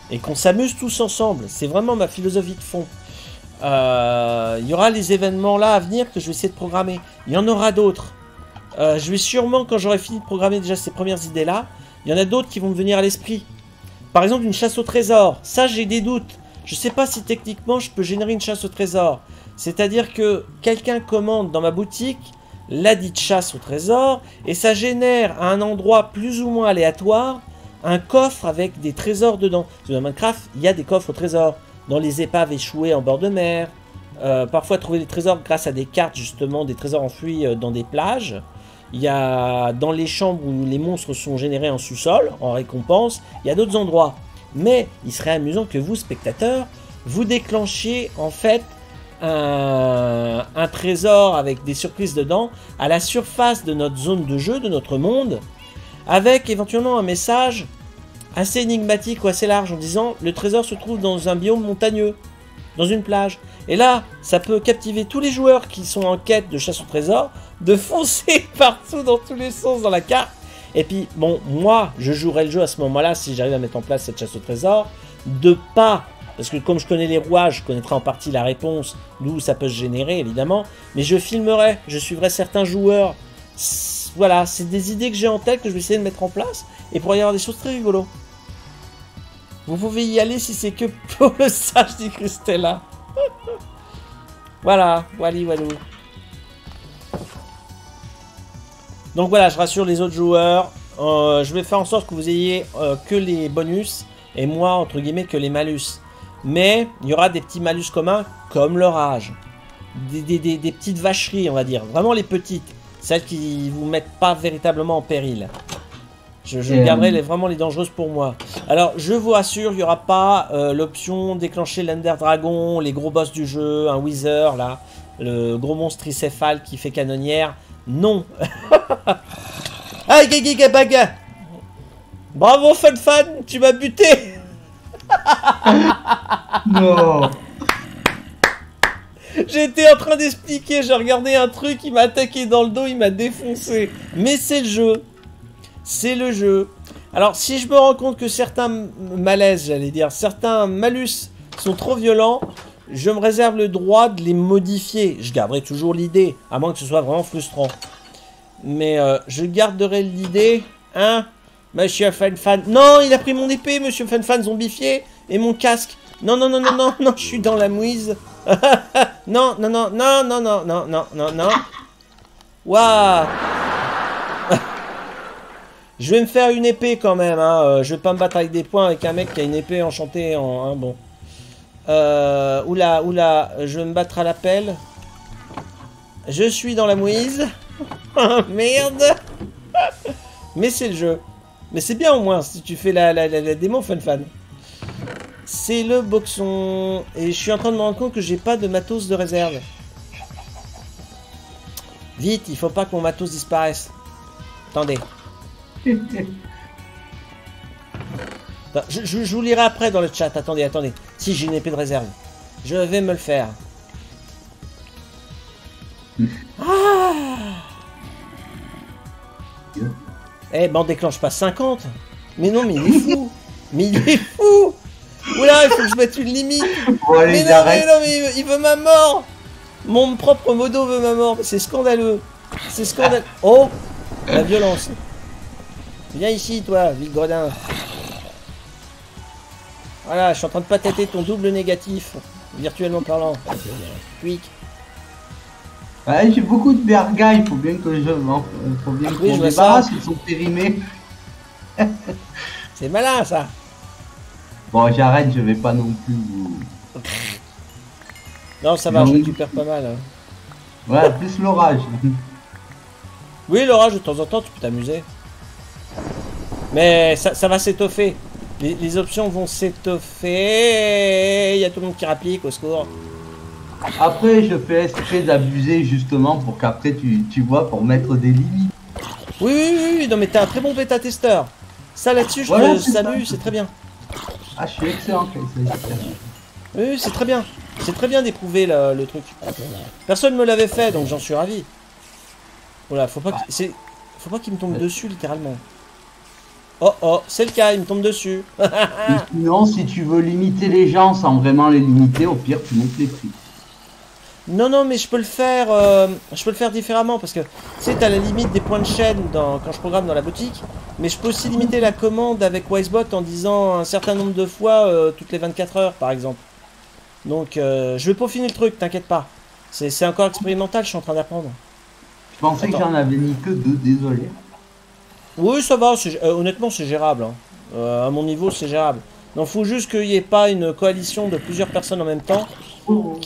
Et qu'on s'amuse tous ensemble. C'est vraiment ma philosophie de fond. Il euh, y aura les événements là à venir que je vais essayer de programmer. Il y en aura d'autres. Euh, je vais sûrement, quand j'aurai fini de programmer déjà ces premières idées là, il y en a d'autres qui vont me venir à l'esprit. Par exemple, une chasse au trésor. Ça, j'ai des doutes. Je sais pas si techniquement je peux générer une chasse au trésor. C'est-à-dire que quelqu'un commande dans ma boutique la dite chasse au trésor, et ça génère à un endroit plus ou moins aléatoire un coffre avec des trésors dedans. Dans Minecraft, il y a des coffres au trésor, dans les épaves échouées en bord de mer, euh, parfois trouver des trésors grâce à des cartes, justement, des trésors enfouis dans des plages. Il y a dans les chambres où les monstres sont générés en sous-sol, en récompense, il y a d'autres endroits. Mais il serait amusant que vous, spectateurs, vous déclenchiez en fait Un, un trésor avec des surprises dedans à la surface de notre zone de jeu, de notre monde, avec éventuellement un message assez énigmatique ou assez large en disant le trésor se trouve dans un biome montagneux, dans une plage. Et là, ça peut captiver tous les joueurs qui sont en quête de chasse au trésor, de foncer partout dans tous les sens dans la carte. Et puis, bon, moi, je jouerai le jeu à ce moment-là si j'arrive à mettre en place cette chasse au trésor, de pas... Parce que comme je connais les rouages, je connaîtrai en partie la réponse, d'où ça peut se générer, évidemment. Mais je filmerai, je suivrai certains joueurs. Voilà, c'est des idées que j'ai en tête, que je vais essayer de mettre en place. Et pour y avoir des choses très rigolos. Vous pouvez y aller si c'est que pour le sage, dit Krystela. Voilà, wali walou. Donc voilà, je rassure les autres joueurs. Euh, je vais faire en sorte que vous ayez euh, que les bonus. Et moi, entre guillemets, que les malus. Mais il y aura des petits malus communs comme l'orage. Des, des, des, des petites vacheries, on va dire. Vraiment les petites. Celles qui vous mettent pas véritablement en péril. Je, je garderai les, vraiment les dangereuses pour moi. Alors, je vous rassure, il n'y aura pas euh, l'option déclencher l'Ender Dragon, les gros boss du jeu, un Wither, là. le gros monstre tricéphale qui fait canonnière. Non. Aïe, aïe, aïe, aïe. Bravo, Funfan, tu m'as buté. Non. J'étais en train d'expliquer, j'ai regardé un truc, il m'a attaqué dans le dos, il m'a défoncé. Mais c'est le jeu. C'est le jeu. Alors, si je me rends compte que certains malaises, j'allais dire, certains malus sont trop violents, je me réserve le droit de les modifier. Je garderai toujours l'idée, à moins que ce soit vraiment frustrant. Mais euh, je garderai l'idée, hein, Monsieur Funfan. Non, il a pris mon épée, Monsieur Funfan zombifié, et mon casque. Non, non, non, non, non, non, je suis dans la mouise. Non, non, non, non, non, non, non, non, non, non. Waouh. Je vais me faire une épée quand même, hein. Je vais pas me battre avec des poings avec un mec qui a une épée enchantée en... Hein, bon. Euh, oula, oula, je vais me battre à la pelle. Je suis dans la mouise. Merde. Mais c'est le jeu. Mais c'est bien au moins si tu fais la, la, la, la démo Funfan. C'est le boxon. Et je suis en train de me rendre compte que j'ai pas de matos de réserve. Vite, il faut pas que mon matos disparaisse. Attendez. Attends, je, je, je vous lirai après dans le chat. Attendez, attendez. Si j'ai une épée de réserve, je vais me le faire. Ah. Eh ben on déclenche pas cinquante. Mais non, mais il est fou. Mais il est fou. Oula, il faut que je mette une limite. Ouais, mais, non, mais non, mais il veut, il veut ma mort. Mon propre modo veut ma mort. C'est scandaleux. C'est scandaleux. Oh, la violence. Viens ici, toi, vil gredin. Voilà, je suis en train de patater ton double négatif, virtuellement parlant. Quick. Ouais, j'ai beaucoup de bergas, il faut bien que je vende. Il faut bien qu'on débarrasse, ils sont périmés. C'est malin, ça. Bon, j'arrête, je vais pas non plus vous... Non, ça va, je récupère pas mal. Hein. Ouais, plus l'orage. Oui, l'orage, de temps en temps, tu peux t'amuser. Mais ça, ça va s'étoffer. Les, les options vont s'étoffer. Il y a tout le monde qui rapplique, au secours. Après, je fais exprès d'abuser, justement, pour qu'après, tu, tu vois, pour mettre des limites. Oui, oui, oui, oui. Non, mais t'es un très bon bêta-testeur. Ça, là-dessus, je ouais, te salue, c'est très bien. Ah, je suis excellent. Oui, c'est très bien. C'est très bien d'éprouver le, le truc. Personne ne me l'avait fait, donc j'en suis ravi. Voilà, faut pas qu'il qu me tombe dessus, littéralement. Oh oh, c'est le cas, il me tombe dessus. Sinon, si tu veux limiter les gens sans vraiment les limiter, au pire, tu montes les prix. Non, non, mais je peux le faire, euh, je peux le faire différemment parce que, tu sais, t'as la limite des points de chaîne dans, quand je programme dans la boutique, mais je peux aussi limiter la commande avec Wizebot en disant un certain nombre de fois euh, toutes les vingt-quatre heures, par exemple. Donc, euh, je vais peaufiner le truc, t'inquiète pas. C'est encore expérimental, je suis en train d'apprendre. Je pensais Attends. que j'en avais mis que deux, désolé. Oui, ça va, euh, honnêtement, c'est gérable. Hein. Euh, à mon niveau, c'est gérable. Donc, faut juste qu'il n'y ait pas une coalition de plusieurs personnes en même temps. Oh,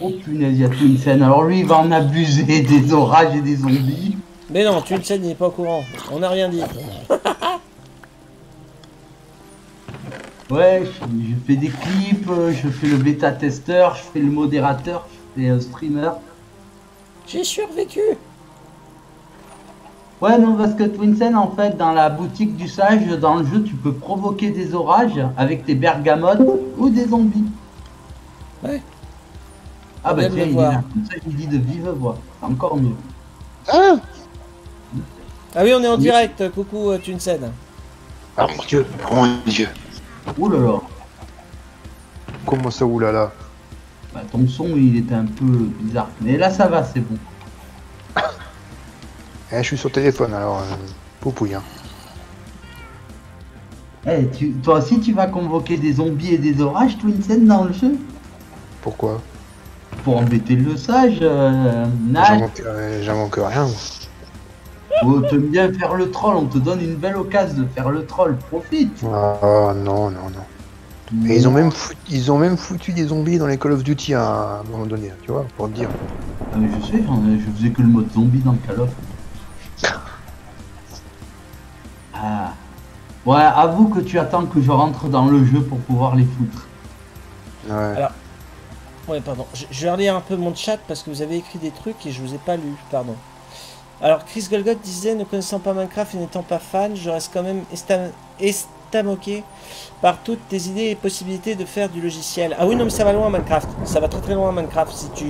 oh punaise, il y a TuneScen. Alors, lui, il va en abuser des orages et des zombies. Mais non, TuneScen, il n'est pas au courant. On n'a rien dit. Ouais, je, je fais des clips, je fais le bêta-testeur, je fais le modérateur, je fais un streamer. J'ai survécu. Ouais, non, parce que TuneScen, en fait, dans la boutique du sage, dans le jeu, tu peux provoquer des orages avec tes bergamotes ou des zombies. Ouais. Ah bah tiens, il est là. Tout ça, il dit de vive voix. C'est encore mieux. Hein? Ah oui, on est en oui. direct. Coucou, TuneScen. Ah mon Dieu, mon Dieu. Oulala. Comment ça, oulala? Bah, ton son, il était un peu bizarre. Mais là, ça va, c'est bon. Eh, je suis sur téléphone alors, euh, poupouille. Hein. Eh, tu, toi aussi tu vas convoquer des zombies et des orages, TuneScen, dans le jeu? Pourquoi? Pour embêter le sage, euh, Nash. J'en manque rien. Oh, t'aimes bien faire le troll, on te donne une belle occasion de faire le troll, profite. Ah non, non, non. Mais ils ont même foutu, ils ont même foutu des zombies dans les Call of Duty à un moment donné, tu vois, pour te dire. Ah mais je sais, je faisais que le mode zombie dans le Call of. Ah. Ouais, avoue que tu attends que je rentre dans le jeu pour pouvoir les foutre. Ouais. Alors, Ouais, pardon. Je, je vais relire un peu mon chat parce que vous avez écrit des trucs et je vous ai pas lu, pardon. Alors, Chris Golgoth disait, ne connaissant pas Minecraft et n'étant pas fan, je reste quand même estam estamoqué par toutes tes idées et possibilités de faire du logiciel. Ah oui, non, mais ça va loin, Minecraft. Ça va très très loin, Minecraft. Si tu,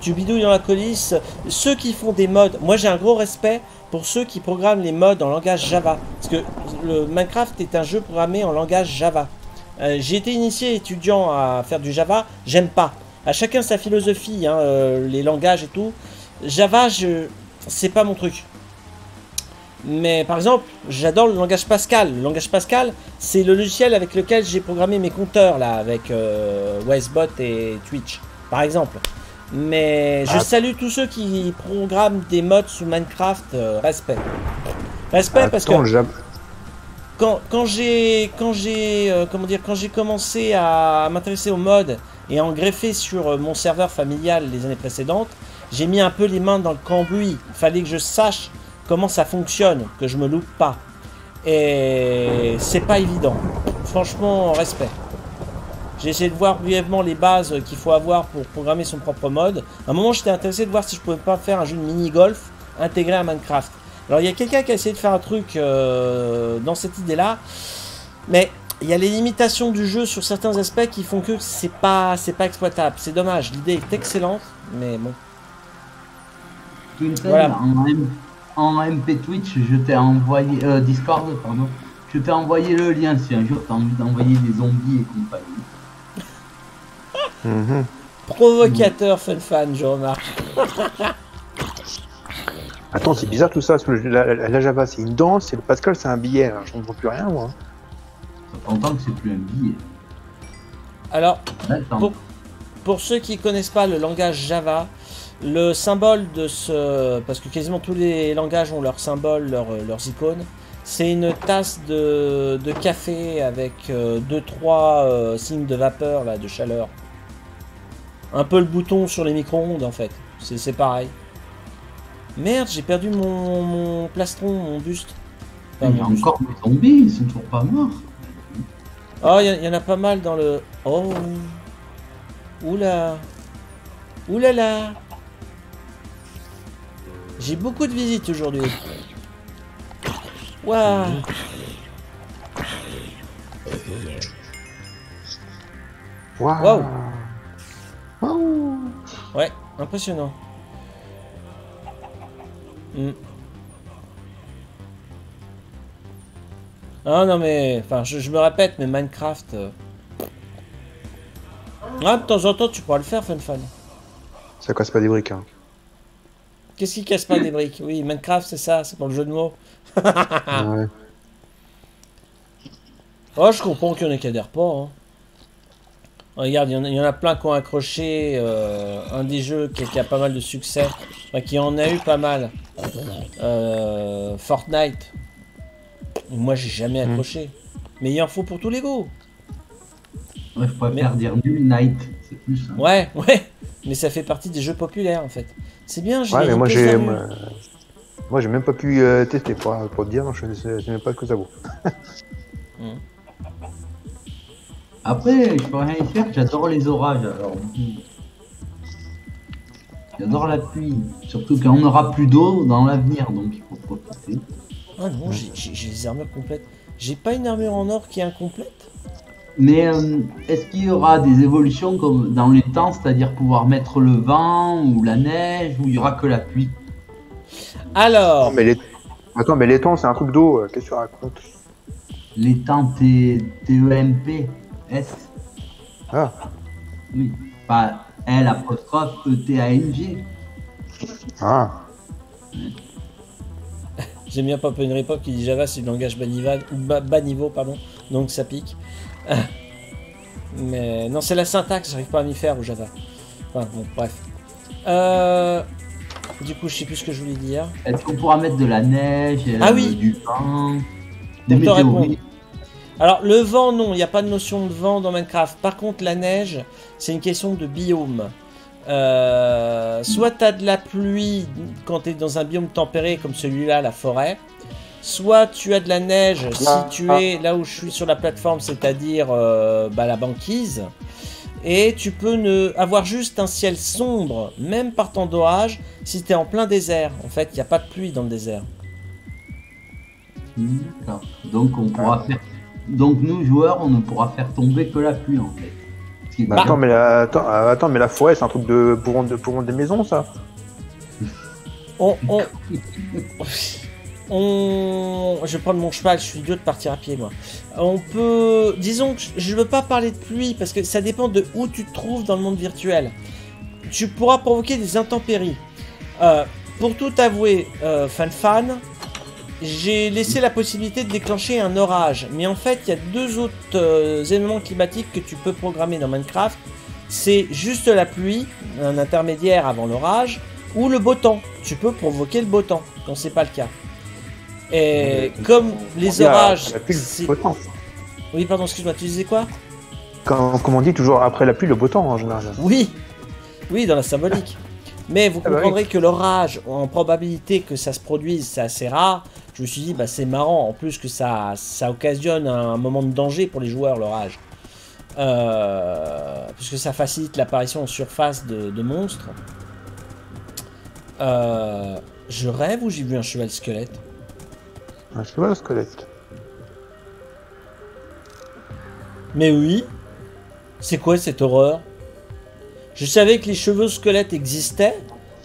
tu bidouilles dans la coulisse, ceux qui font des mods, moi j'ai un gros respect pour ceux qui programment les mods en langage Java. Parce que le Minecraft est un jeu programmé en langage Java. Euh, j'ai été initié étudiant à faire du Java, j'aime pas. À chacun sa philosophie, hein, euh, les langages et tout. Java, je... c'est pas mon truc. Mais par exemple, j'adore le langage Pascal. Le langage Pascal, c'est le logiciel avec lequel j'ai programmé mes compteurs, là, avec euh, Wizebot et Twitch, par exemple. Mais je ah. salue tous ceux qui programment des mods sous Minecraft. Euh, respect. Respect. Attends, parce que... Java... Quand, quand j'ai quand j'ai euh, comment dire quand j'ai commencé à m'intéresser aux mods et à en greffer sur euh, mon serveur familial les années précédentes, j'ai mis un peu les mains dans le cambouis. Il fallait que je sache comment ça fonctionne, que je me loupe pas. Et c'est pas évident. Franchement, respect. J'ai essayé de voir brièvement les bases qu'il faut avoir pour programmer son propre mod. À un moment, j'étais intéressé de voir si je pouvais pas faire un jeu de mini-golf intégré à Minecraft. Alors, il y a quelqu'un qui a essayé de faire un truc euh, dans cette idée-là, mais il y a les limitations du jeu sur certains aspects qui font que c'est pas, c'est pas exploitable. C'est dommage, l'idée est excellente, mais bon. Tintin, voilà. en, M, en M P Twitch, je t'ai envoyé... Euh, Discord, pardon. Je t'ai envoyé le lien si un jour t'as envie d'envoyer des zombies et compagnie. mm-hmm. Provocateur, Funfan, je remarque. Attends, c'est bizarre tout ça, parce que la, la, la Java c'est une danse et le Pascal c'est un billet, alors je comprends plus rien moi. Ça fait longtemps que c'est plus un billet. Alors, pour, pour ceux qui connaissent pas le langage Java, le symbole de ce... Parce que quasiment tous les langages ont leurs symboles, leur, leurs icônes. C'est une tasse de, de café avec euh, deux trois euh, signes de vapeur, là, de chaleur. Un peu le bouton sur les micro-ondes en fait, c'est pareil. Merde, j'ai perdu mon, mon plastron, mon buste. Enfin, il y a buste. Encore des zombies, ils sont toujours pas morts. Oh, il y, y en a pas mal dans le... Oh. Oula. Oulala. J'ai beaucoup de visites aujourd'hui. Waouh. Waouh. Waouh. Ouais, impressionnant. Mm. Ah non mais, enfin je, je me répète, mais Minecraft... Euh... Ah de temps en temps tu pourras le faire, Funfan. Ça casse pas des briques, hein. Qu'est-ce qui casse pas des briques? Oui, Minecraft c'est ça, c'est pour le jeu de mots. Ouais. Oh, je comprends qu'il y en a qui adhèrent pas, hein. Regarde, il y, y en a plein qui ont accroché euh, un des jeux qui, qui a pas mal de succès, enfin, qui en a eu pas mal. Euh, Fortnite. Moi, j'ai jamais accroché. Mmh. Mais il en faut pour tous les goûts. Ouais, je préfère mais... dire Nul Night, c'est plus simple. Ouais, ouais. Mais ça fait partie des jeux populaires en fait. C'est bien, j'ai. Ouais, mais moi, j'ai. Moi, j'ai même pas pu euh, tester, pour, pour te dire, je ne sais même pas ce que ça vaut. Mmh. Après, je peux rien y faire, j'adore les orages, alors... J'adore la pluie, surtout qu'on n'aura plus d'eau dans l'avenir, donc il faut profiter. Ah non, j'ai des armures complètes. J'ai pas une armure en or qui est incomplète. Mais euh, est-ce qu'il y aura des évolutions comme dans les temps, c'est-à-dire pouvoir mettre le vent, ou la neige, ou il y aura que la pluie? Alors... Non, mais les... Attends, mais les temps, c'est un truc d'eau, qu'est-ce que tu racontes? Les temps, T E M P. S. Ah. Oui. Pas L apostrophe E T A N G. Ah. J'aime bien Pop'n'Ripop qui dit Java c'est du langage bas niveau, pardon. Donc ça pique. Mais non, c'est la syntaxe, j'arrive pas à m'y faire au Java. Enfin bon, bref. Euh... Du coup, je sais plus ce que je voulais dire. Est-ce qu'on pourra mettre de la neige, ah euh, oui. du pain, des météorites? Alors, le vent, non, il n'y a pas de notion de vent dans Minecraft. Par contre, la neige, c'est une question de biome. Euh, soit tu as de la pluie quand tu es dans un biome tempéré, comme celui-là, la forêt. Soit tu as de la neige si tu es là où je suis sur la plateforme, c'est-à-dire euh, bah, la banquise. Et tu peux ne avoir juste un ciel sombre, même par temps d'orage, si tu es en plein désert. En fait, il n'y a pas de pluie dans le désert. D'accord. Donc, on pourra faire... Donc nous, joueurs, on ne pourra faire tomber que la pluie, en fait. Ce qui... bah, attends, mais la... Attends, attends, mais la forêt, c'est un truc de pour de... Pour des maisons, ça. On, on... on... Je vais prendre mon cheval, je suis idiot de partir à pied, moi. On peut... Disons que je ne veux pas parler de pluie, parce que ça dépend de où tu te trouves dans le monde virtuel. Tu pourras provoquer des intempéries. Euh, pour tout avouer, euh, Funfan, j'ai laissé la possibilité de déclencher un orage. Mais en fait, il y a deux autres euh, éléments climatiques que tu peux programmer dans Minecraft. C'est juste la pluie, un intermédiaire avant l'orage, ou le beau temps. Tu peux provoquer le beau temps, quand c'est pas le cas. Et comme les orages... Oui, pardon, excuse-moi, tu disais quoi? Quand, comme on dit, toujours après la pluie, le beau temps, en général. Oui, oui, dans la symbolique. Mais vous comprendrez que l'orage, en probabilité que ça se produise, c'est assez rare. Je me suis dit, bah, c'est marrant, en plus que ça, ça occasionne un moment de danger pour les joueurs, l'orage. Euh, puisque ça facilite l'apparition en surface de, de monstres. Euh, je rêve ou j'ai vu un cheval squelette? Un cheval squelette. Mais oui. C'est quoi cette horreur? Je savais que les chevaux squelettes existaient,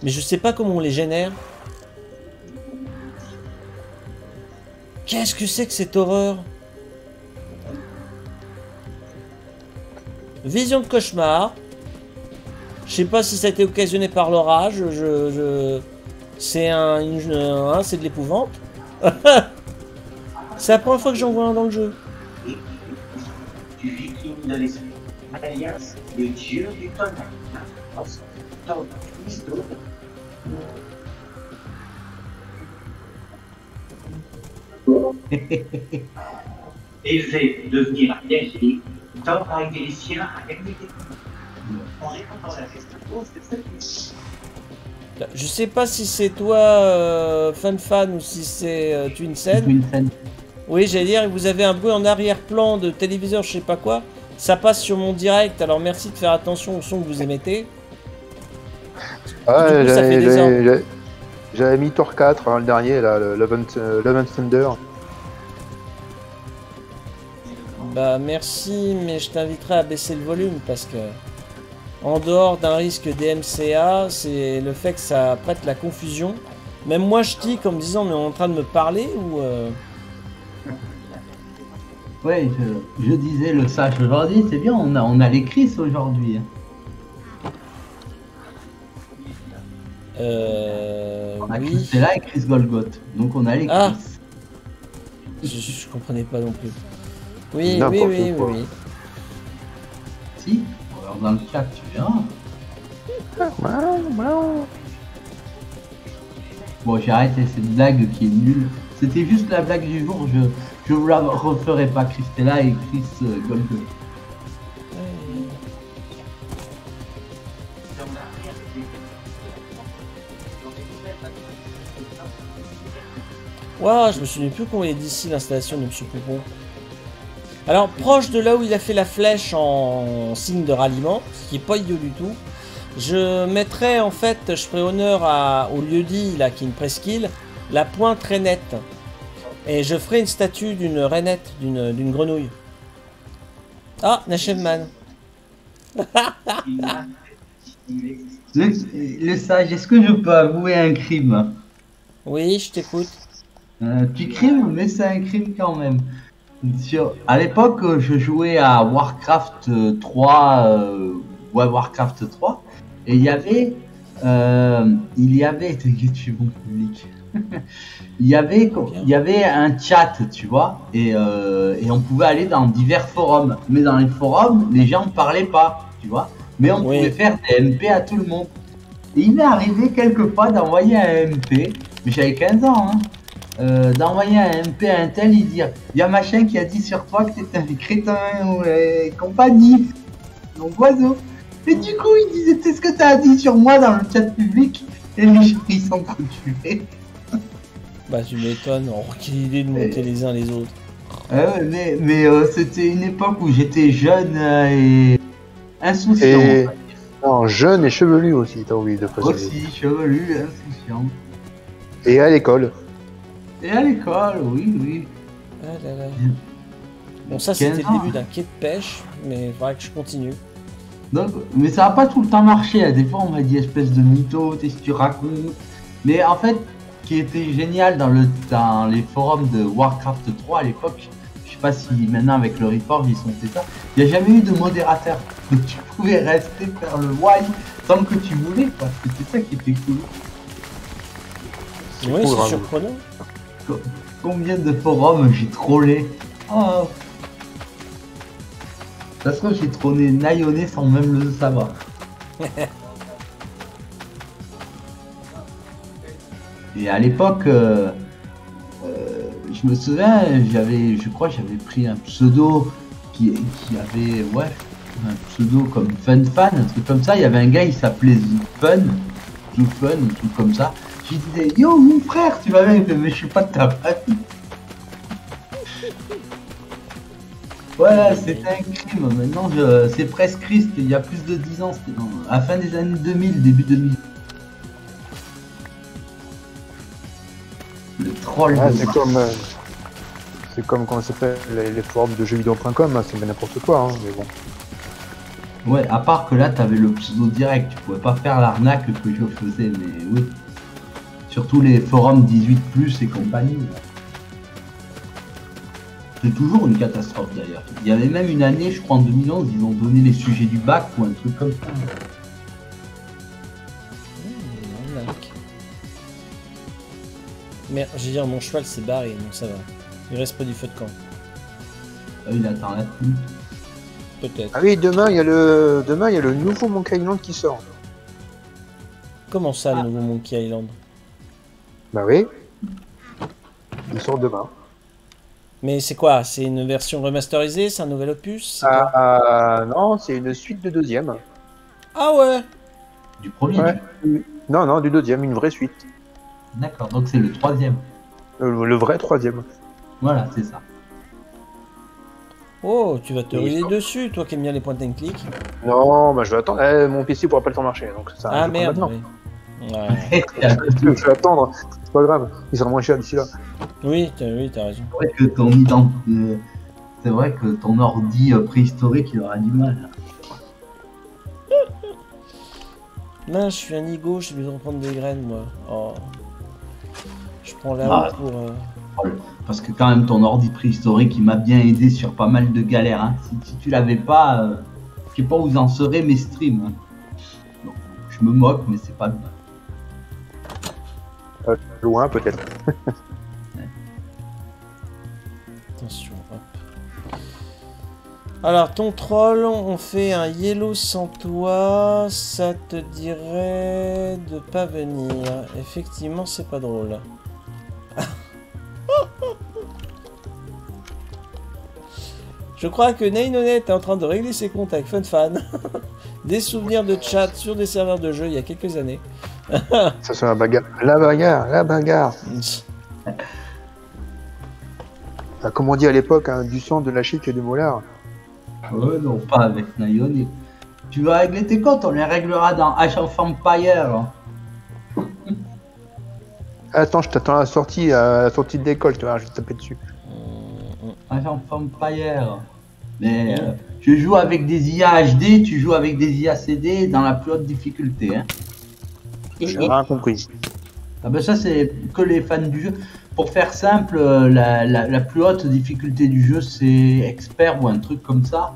mais je sais pas comment on les génère. Qu'est-ce que c'est que cette horreur? Vision de cauchemar. Je sais pas si ça a été occasionné par l'orage. Je, je... C'est un, un c'est de l'épouvante. C'est la première fois que j'en vois un dans le jeu. Et fait devenir un berger, Tom a été les siens avec les démons. En répondant à la question, c'est ça que... Je sais pas si c'est toi, euh, Funfan, ou si c'est euh, TuneScen. TuneScen. Oui, j'allais dire, vous avez un bruit en arrière-plan de téléviseur, je sais pas quoi. Ça passe sur mon direct, alors merci de faire attention au son que vous émettez. Ah, j'avais mis Thor quatre, hein, le dernier, là, le Love and, euh, Love and Thunder. Bah, merci, mais je t'inviterai à baisser le volume, parce que... En dehors d'un risque D M C A, c'est le fait que ça prête la confusion. Même moi je tique en me disant mais on est en train de me parler ou... Euh... Ouais, je, je disais le sage aujourd'hui, c'est bien, on a, on a les Chris aujourd'hui. Euh... On a oui. Krystela et Chris Golgoth, donc on a les ah. Chris. Je, je comprenais pas non plus. Oui, oui, oui, quoi. oui. Si ? Dans le chat, tu viens. Bon, j'arrête cette blague qui est nulle. C'était juste la blague du jour. Je je vous la referai pas, Krystela et Chris euh, Golgoth. Waouh, je me souviens plus qu'on est d'ici l'installation de Monsieur Poupon. Alors, proche de là où il a fait la flèche en signe de ralliement, ce qui n'est pas idiot du tout, je mettrai en fait, je ferai honneur à, au lieu-dit, là, qui est une presqu'île, la pointe rainette. Et je ferai une statue d'une rainette, d'une grenouille. Ah, Nacheman. le, le sage, est-ce que je peux avouer un crime? Oui, je t'écoute. Un petit crime, mais c'est un crime quand même. Sur... À l'époque, je jouais à Warcraft trois, euh... ouais, Warcraft trois, et il y avait, euh... il y avait, t'inquiète, je suis bon public, il y avait, il y avait un chat, tu vois, et, euh... et on pouvait aller dans divers forums, mais dans les forums, les gens ne parlaient pas, tu vois, mais on oui. pouvait faire des M P à tout le monde. Et il m'est arrivé quelquefois d'envoyer un M P, mais j'avais quinze ans, hein. Euh, d'envoyer un M P à un tel et dire il y a machin qui a dit sur toi que t'étais un crétin ou euh, compagnie, donc oiseau. Et du coup il disait c'est ce que t'as dit sur moi dans le chat public et les gens ils s'en tués. Bah tu m'étonnes, oh quelle idée de monter et... les uns les autres. Euh, mais mais euh, c'était une époque où j'étais jeune euh, et Insouciant. Et... non, jeune et chevelu aussi, t'as oublié de préciser. Aussi, chevelu et insouciant. Et à l'école. Et à l'école, oui, oui. Ah là là. Bon, ça c'était le début d'un quai de pêche, mais il faudrait que je continue. Donc, mais ça n'a pas tout le temps marché, à des fois on m'a dit espèce de mytho, qu'est-ce que tu racontes. Mais en fait, ce qui était génial dans, le, dans les forums de Warcraft trois à l'époque, je sais pas si maintenant avec le report ils sont fait ça, il n'y a jamais eu de modérateur. Donc tu pouvais rester faire le wild tant que tu voulais, parce que c'était ça qui était cool. Oui, c'est surprenant. Combien de forums j'ai trollé. Oh. Ça se trouve, j'ai trôné Nayoné sans même le savoir. Et à l'époque, euh, euh, je me souviens, j'avais, je crois, j'avais pris un pseudo qui, qui avait, ouais, un pseudo comme Funfan, un truc comme ça. Il y avait un gars, il s'appelait Fun, tout Fun, un truc comme ça. Je disais, yo, mon frère, tu vas bien, mais je suis pas de ta famille. Voilà, c'était un crime. Maintenant, je... c'est prescrit. Il y a plus de dix ans. C'était dans... à la fin des années deux mille, début deux mille. Le troll. Ah, c'est comme, euh... c'est comme comment ça s'appelle les, les forums de jeux vidéo point com. Hein. C'est n'importe quoi. Hein, mais bon. Ouais, à part que là, t'avais le pseudo direct. Tu pouvais pas faire l'arnaque que je faisais, mais oui. Surtout les forums dix-huit plus et compagnie. Là. C'est toujours une catastrophe d'ailleurs. Il y avait même une année, je crois en deux mille onze, ils ont donné les sujets du bac ou un truc comme ça. Mmh, like. Merde, j'ai dit mon cheval s'est barré, donc ça va. Il reste pas du feu de camp. Ah, il attend la pluie. Peut-être. Ah oui, demain il y a le, demain il y a le nouveau Monkey Island qui sort. Comment ça, ah. Le nouveau Monkey Island? Bah oui. Il sort demain. Mais c'est quoi? C'est une version remasterisée? C'est un nouvel opus? Ah euh, non, c'est une suite de deuxième. Ah ouais? Du premier? Ouais. Du... Non, non, du deuxième, une vraie suite. D'accord, donc c'est le troisième. Le, le vrai troisième. Voilà, c'est ça. Oh, tu vas te ruiner dessus, toi qui aimes bien les point and click. Non, bah je vais attendre. Eh, mon P C pourra pas le temps marcher, donc ça. Ah merde, oui. Ouais. Je vais attendre, c'est pas grave, ils seront moins chers d'ici là. Oui, t'as oui, raison. C'est vrai que ton ident... c'est vrai que ton ordi préhistorique il aura du mal. Mince, je suis un igo, j'ai besoin de prendre des graines moi. Oh. Je prends la route ah, pour. Euh... Parce que quand même ton ordi préhistorique il m'a bien aidé sur pas mal de galères. Hein. Si, si tu l'avais pas, euh... je sais pas où en seraient mes streams. Hein. Non, je me moque, mais c'est pas bien. Euh, loin peut-être. Attention, hop. Alors, ton troll, on fait un yellow sans toi, ça te dirait de pas venir. Effectivement, c'est pas drôle. Je crois que Nayoné est en train de régler ses comptes avec Funfan. Des souvenirs de chat sur des serveurs de jeu il y a quelques années. Ça c'est la bagarre, la bagarre, la bagarre. Comme on dit à l'époque, hein, du sang, de la chic et du molar. Ah ouais, non, pas avec Nayoné. Tu vas régler tes comptes, on les réglera dans H of Empire. Attends, je t'attends à la sortie, à la sortie de l'école, tu vois, je vais te taper dessus. H of Empire. Mais euh, je joue avec des I A H D, tu joues avec des I A C D dans la plus haute difficulté. Hein. J'ai rien compris. Ah ben ça, c'est que les fans du jeu. Pour faire simple, la, la, la plus haute difficulté du jeu, c'est expert ou un truc comme ça.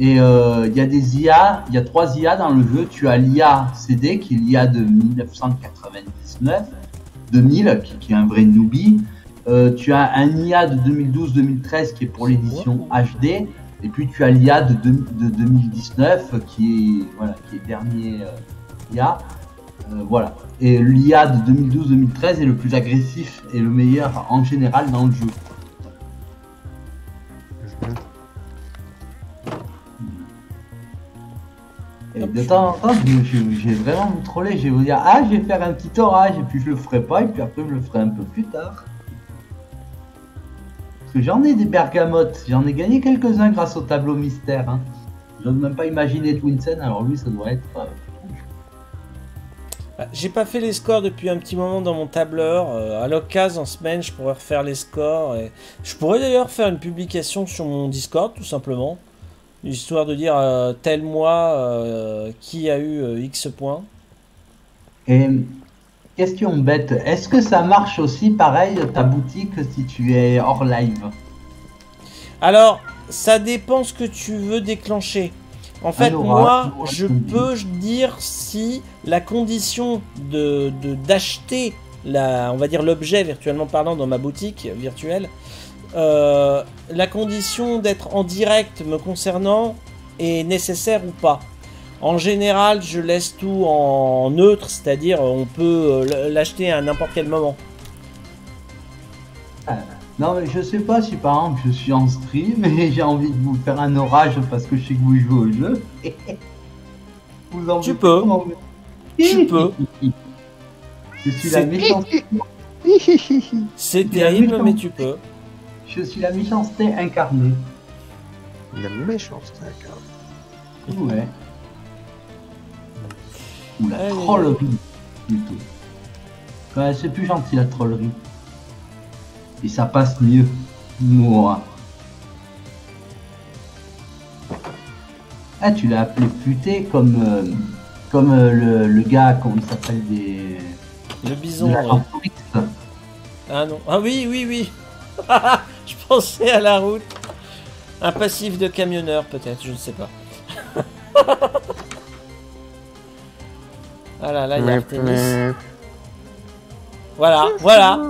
Et il euh, y a des I A, il y a trois I A dans le jeu. Tu as l'I A C D qui est l'I A de mille neuf cent quatre-vingt-dix-neuf, deux mille qui, qui est un vrai newbie. Euh, tu as un I A de deux mille douze deux mille treize qui est pour l'édition H D. Et puis tu as l'I A de, de, de deux mille dix-neuf qui est voilà qui est dernier euh, I A. Euh, voilà. Et l'I A de deux mille douze deux mille treize est le plus agressif et le meilleur en général dans le jeu. Et de temps en temps, j'ai vraiment trollé. Je vais vous dire, ah, je vais faire un petit orage, et puis je le ferai pas, et puis après je le ferai un peu plus tard. Parce que j'en ai des bergamotes, j'en ai gagné quelques-uns grâce au tableau mystère. Hein. J'ose même pas imaginer TuneScen, alors lui ça doit être... Euh... J'ai pas fait les scores depuis un petit moment dans mon tableur. Euh, à l'occasion, en semaine, je pourrais refaire les scores. Et... Je pourrais d'ailleurs faire une publication sur mon Discord, tout simplement. Histoire de dire euh, tel mois euh, qui a eu euh, X points. Et... Question bête, est-ce que ça marche aussi pareil ta boutique si tu es hors live? Alors, ça dépend ce que tu veux déclencher. En fait, alors, moi, alors, je peux dire si la condition de d'acheter la, on va dire l'objet virtuellement parlant dans ma boutique virtuelle, euh, la condition d'être en direct me concernant est nécessaire ou pas. En général, je laisse tout en neutre, c'est-à-dire on peut l'acheter à n'importe quel moment. Euh, non, mais je sais pas si par exemple je suis en stream et j'ai envie de vous faire un orage parce que je sais que vous jouez au jeu. Vous en tu peux. En... Tu peux. Je suis la méchanceté. C'est terrible, mais tu peux. Je suis la méchanceté incarnée. La méchanceté incarnée. Ouais. Ou la Allez. trollerie, plutôt. Ouais, c'est plus gentil la trollerie. Et ça passe mieux. Moi. Ah, tu l'as appelé puté comme, euh, comme euh, le, le gars, comment il s'appelle des... Le bison. De ouais. Ah non. Ah oui, oui, oui. Je pensais à la route. Un passif de camionneur, peut-être, je ne sais pas. Ah là là, il y a Artemis. Voilà, voilà.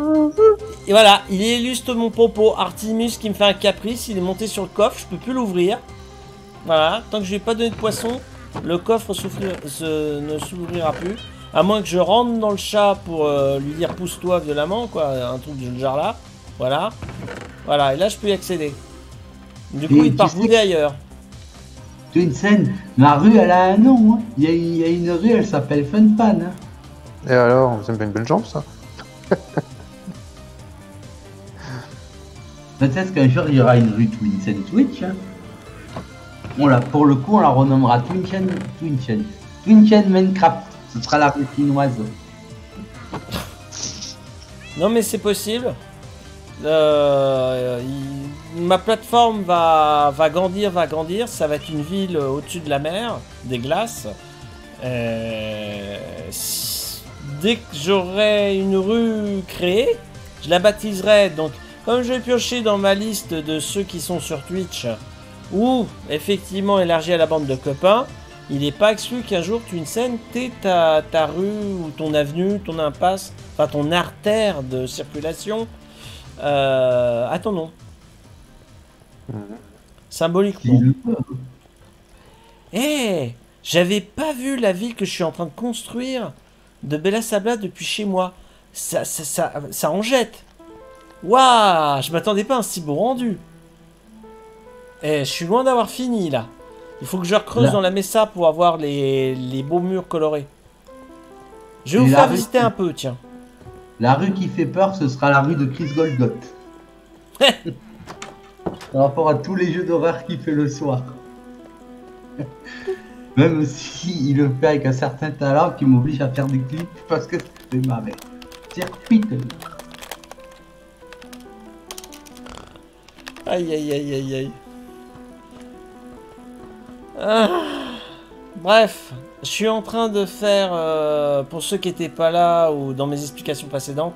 Et voilà, il illustre mon propos. Artemis qui me fait un caprice, il est monté sur le coffre, je peux plus l'ouvrir. Voilà, tant que je lui ai pas donné de poisson, le coffre se, ne s'ouvrira plus. À moins que je rentre dans le chat pour euh, lui dire pousse-toi violemment, quoi, un truc du genre là. Voilà, voilà, et là je peux y accéder. Du coup, et il part bouder ailleurs. TuneScen, ma rue elle a un nom, hein. Il, y a, il y a une rue, elle s'appelle Funfan. Hein. Et alors, ça me fait une bonne jambe ça. Peut-être qu'un jour il y aura une rue TuneScen Twitch. Hein. On la, pour le coup on la renommera TuneScen, TuneScen, TuneScen Minecraft, ce sera la rue chinoise. Non mais c'est possible. Euh, il, ma plateforme va, va grandir, va grandir. Ça va être une ville au-dessus de la mer, des glaces. Euh, si, dès que j'aurai une rue créée, je la baptiserai. Donc, comme je vais piocher dans ma liste de ceux qui sont sur Twitch, ou effectivement élargi à la bande de copains, il n'est pas exclu qu'un jour tu une scène, t'es ta, ta rue ou ton avenue, ton impasse, enfin ton artère de circulation. Euh, attendons. Symboliquement. Eh, hey, j'avais pas vu la ville que je suis en train de construire de Bella Sabla depuis chez moi. Ça, ça, ça, ça en jette. Waouh, je m'attendais pas à un si beau rendu. Eh, hey, je suis loin d'avoir fini là. Il faut que je recreuse là. Dans la Mesa pour avoir les, les beaux murs colorés. Je vais Et vous faire visiter un peu, tiens. La rue qui fait peur, ce sera la rue de Chris Golgoth. Par rapport à tous les jeux d'horreur qu'il fait le soir. Même si il le fait avec un certain talent qui m'oblige à faire des clips parce que c'est ma mère. Circuit. Aïe aïe aïe aïe aïe. Ah. Bref. Je suis en train de faire, euh, pour ceux qui n'étaient pas là ou dans mes explications précédentes,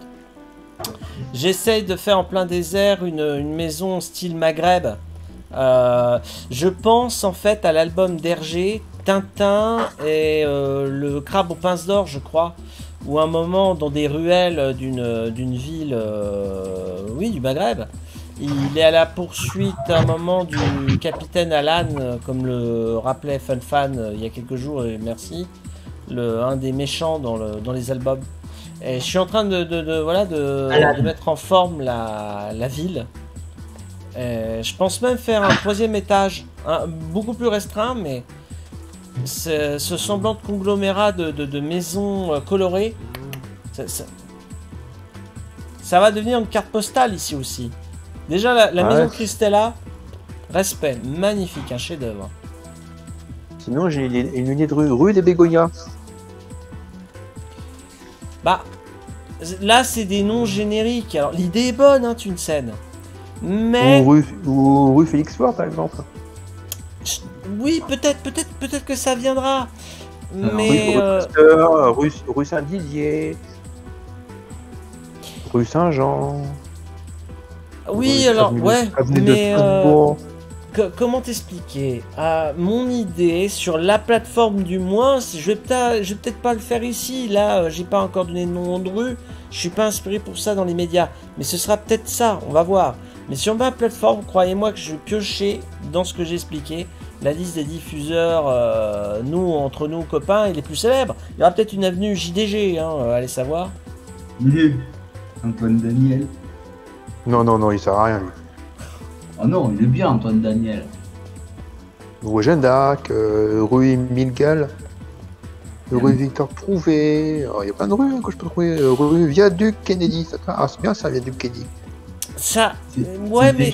j'essaye de faire en plein désert une, une maison style Maghreb. Euh, je pense en fait à l'album d'Hergé, Tintin et euh, le crabe aux pinces d'or, je crois, où à un moment, dans des ruelles d'une d'une ville, euh, oui, du Maghreb, il est à la poursuite à un moment du capitaine Alan, comme le rappelait Funfan il y a quelques jours, et merci, le, un des méchants dans, le, dans les albums. Et je suis en train de, de, de, voilà, de, de mettre en forme la, la ville. Et je pense même faire un troisième étage, hein, beaucoup plus restreint, mais ce semblant de conglomérat de, de, de maisons colorées, ça, ça, ça va devenir une carte postale ici aussi. Déjà, la, la ah maison ouais. Krystela, respect, magnifique, un chef-d'œuvre. Sinon, j'ai une idée de rue, rue des Bégonias. Bah, là, c'est des noms génériques. Alors, l'idée est bonne, hein, TuneScen. Mais... Ou rue, ou rue Félix Faure, par exemple. Oui, peut-être, peut-être, peut-être que ça viendra. Mais... Euh, rue, euh... rue, rue Saint-Didier. Rue Saint-Jean. Oui, rue alors, ouais, mais... Euh... Comment t'expliquer euh, mon idée sur la plateforme du moins, je vais peut-être peut pas le faire ici, là euh, j'ai pas encore donné de nom de rue, je suis pas inspiré pour ça dans les médias, mais ce sera peut-être ça, on va voir. Mais sur ma plateforme, croyez-moi que je vais piocher dans ce que j'ai expliqué, la liste des diffuseurs, euh, nous, entre nous, copains, et les plus célèbres. Il y aura peut-être une avenue J D G, hein, euh, allez savoir. Antoine Daniel. Non, non, non, il sert à rien lui. Oh non, il est bien, Antoine Daniel. Rue Jeanne d'Arc, euh, rue Milgal, rue Victor Prouvé. Il y a plein de rues hein, que je peux trouver. Rue Viaduc Kennedy. Ça... Ah, c'est bien ça, Viaduc Kennedy. Ça, ouais, mais.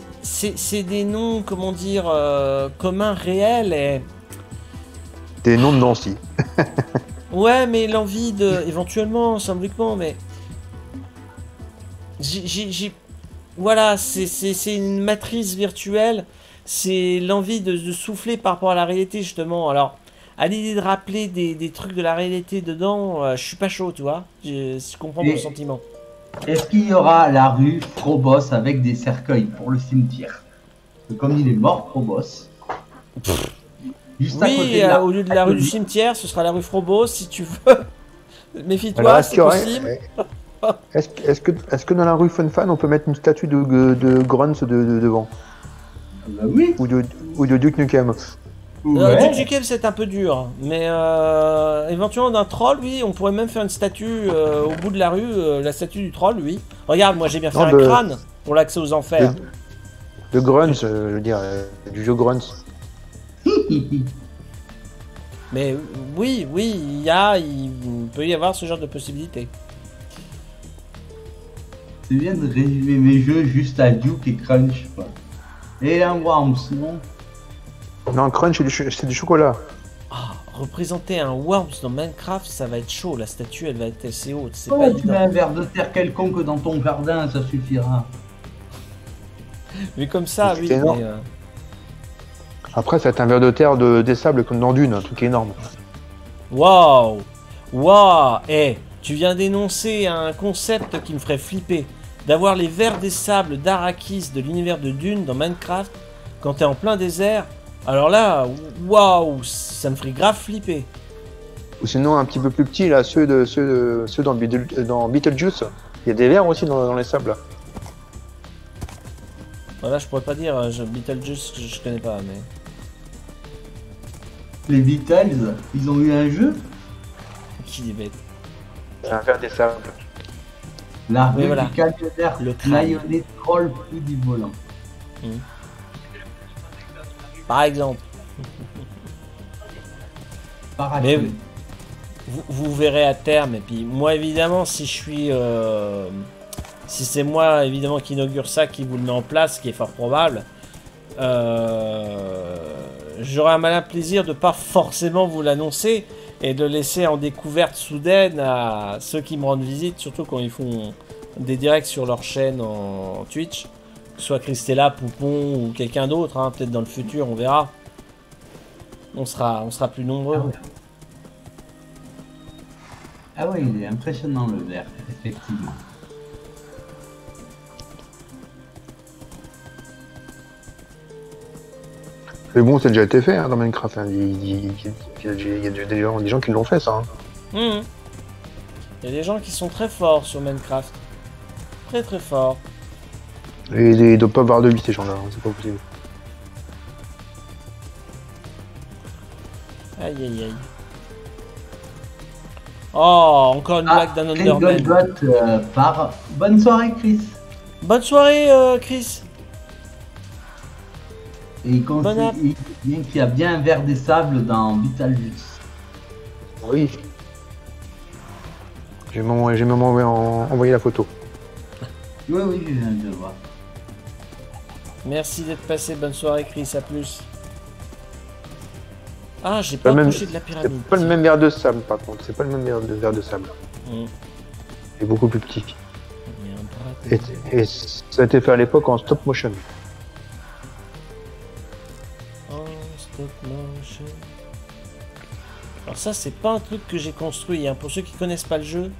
C'est des noms, comment dire, euh, communs, réels et. Des noms de Nancy. Ouais, mais l'envie de. Éventuellement, symboliquement, mais. J'ai... Voilà, c'est une matrice virtuelle, c'est l'envie de, de souffler par rapport à la réalité, justement. Alors, à l'idée de rappeler des, des trucs de la réalité dedans, euh, je suis pas chaud, tu vois. Je, je comprends et mon sentiment. Est-ce qu'il y aura la rue Frobos avec des cercueils pour le cimetière? Parce que comme il est mort, Frobos... Juste oui, à côté de la... euh, au lieu de la rue du cimetière, ce sera la rue Frobos, si tu veux. Méfie-toi, c'est possible. Ouais. Est-ce est-ce que, est-ce que dans la rue Funfan, on peut mettre une statue de, de Grunts de, de, devant? Bah oui. Ou de, ou de Duke Nukem. Ouais. Euh, Duke Nukem, c'est un peu dur, mais euh, éventuellement d'un troll, oui, on pourrait même faire une statue euh, au bout de la rue, euh, la statue du troll, oui. Regarde, moi j'ai bien fait non, un de, crâne pour l'accès aux enfers. De, de Grunts, euh, je veux dire, euh, du jeu Grunts. Mais oui, oui, il y a, il peut y avoir ce genre de possibilités. Je viens de résumer mes jeux juste à Duke et Crunch. Quoi. Et un Worms, non? Non, Crunch, c'est du, ch du chocolat. Ah, représenter un Worms dans Minecraft, ça va être chaud. La statue, elle va être assez haute. C'est oh, pas tu mets un verre de terre quelconque dans ton jardin, ça suffira. Mais comme ça, oui. Mais euh... Après, ça va être un verre de terre de, des sables comme dans Dune, un truc énorme. Waouh! Waouh! Eh, tu viens d'énoncer un concept qui me ferait flipper. D'avoir les vers des sables d'Arakis de l'univers de Dune dans Minecraft quand t'es en plein désert, alors là, waouh, ça me ferait grave flipper. Ou sinon un petit peu plus petit, là, ceux, de, ceux, de, ceux dans, Beetle, dans Beetlejuice, il y a des vers aussi dans, dans les sables. Voilà, je pourrais pas dire, je, Beetlejuice, je, je connais pas, mais... Les Beatles, ils ont eu un jeu? Qui est bête. Un verre des sables. La rue oui, voilà. Du camionnaire, le Nayoné troll plus du volant. Mmh. Par exemple. Par mais vous, vous verrez à terme. Et puis moi évidemment, si je suis, euh, si c'est moi évidemment qui inaugure ça, qui vous le met en place, ce qui est fort probable, euh, j'aurai un malin plaisir de pas forcément vous l'annoncer. Et de laisser en découverte soudaine à ceux qui me rendent visite, surtout quand ils font des directs sur leur chaîne en Twitch, que ce soit Krystela, Poupon ou quelqu'un d'autre, hein, peut-être dans le futur, on verra. On sera, on sera plus nombreux. Ah ouais, ah ouais, il est impressionnant le verre, effectivement. Mais bon, ça a déjà été fait hein, dans Minecraft. Hein. Il, il, il, il y a des gens, des gens qui l'ont fait, ça. Hein. Mmh. Il y a des gens qui sont très forts sur Minecraft. Très très forts. Et ils doivent pas avoir de vie, ces gens-là. Hein. C'est pas possible. Aïe aïe aïe. Oh, encore une blague ah, d'un Underman. Euh, par... Bonne soirée, Chris. Bonne soirée, euh, Chris. Et il, bon il, il, il y a bien un verre des sables dans Beetlejuice. Oui. J'ai même envoyé en, envoyé la photo. Oui, oui, je viens de le voir. Merci d'être passé, bonne soirée Chris, à plus. Ah, j'ai pas touché même... de la pyramide. C'est pas le même verre de sable par contre, c'est pas le même verre de sable. Mm. C'est beaucoup plus petit. Et, et ça a été fait à l'époque en stop motion. En stop motion. Alors ça c'est pas un truc que j'ai construit, hein. Pour ceux qui connaissent pas le jeu,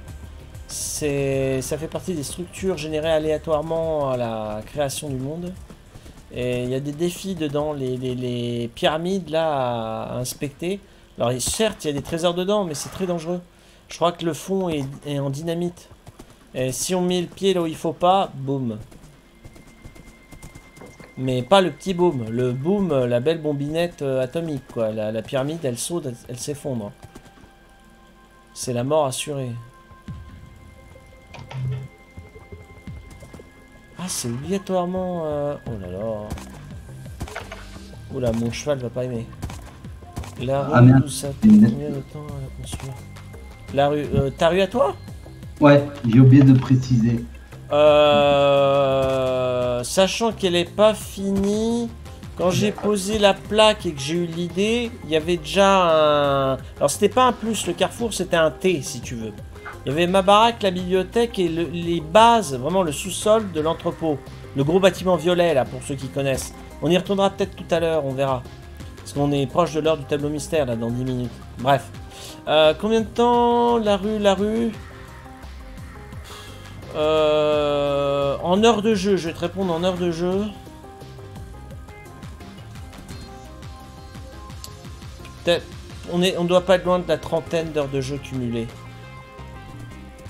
c'est ça fait partie des structures générées aléatoirement à la création du monde. Et il y a des défis dedans, les, les, les pyramides là à inspecter. Alors certes il y a des trésors dedans mais c'est très dangereux. Je crois que le fond est, est en dynamite. Et si on met le pied là où il faut pas, boum. Mais pas le petit boom, le boom, la belle bombinette atomique quoi. La, la pyramide elle saute, elle, elle s'effondre. C'est la mort assurée. Ah, c'est obligatoirement... Euh... Oh là là... Oula, mon cheval va pas aimer. La rue, ah, où ça prend combien de temps à la construire? La rue... Euh, ta rue à toi? Ouais, j'ai oublié de préciser. Euh... Sachant qu'elle est pas finie... Quand j'ai posé la plaque et que j'ai eu l'idée, il y avait déjà un... Alors c'était pas un plus, le carrefour, c'était un T, si tu veux. Il y avait ma baraque, la bibliothèque et le, les bases, vraiment le sous-sol de l'entrepôt. Le gros bâtiment violet, là, pour ceux qui connaissent. On y retournera peut-être tout à l'heure, on verra. Parce qu'on est proche de l'heure du tableau mystère, là, dans dix minutes. Bref. Euh, combien de temps la rue, la rue euh, en heure de jeu, je vais te répondre en heure de jeu. Peut-être, on est, on doit pas être loin de la trentaine d'heures de jeu cumulées.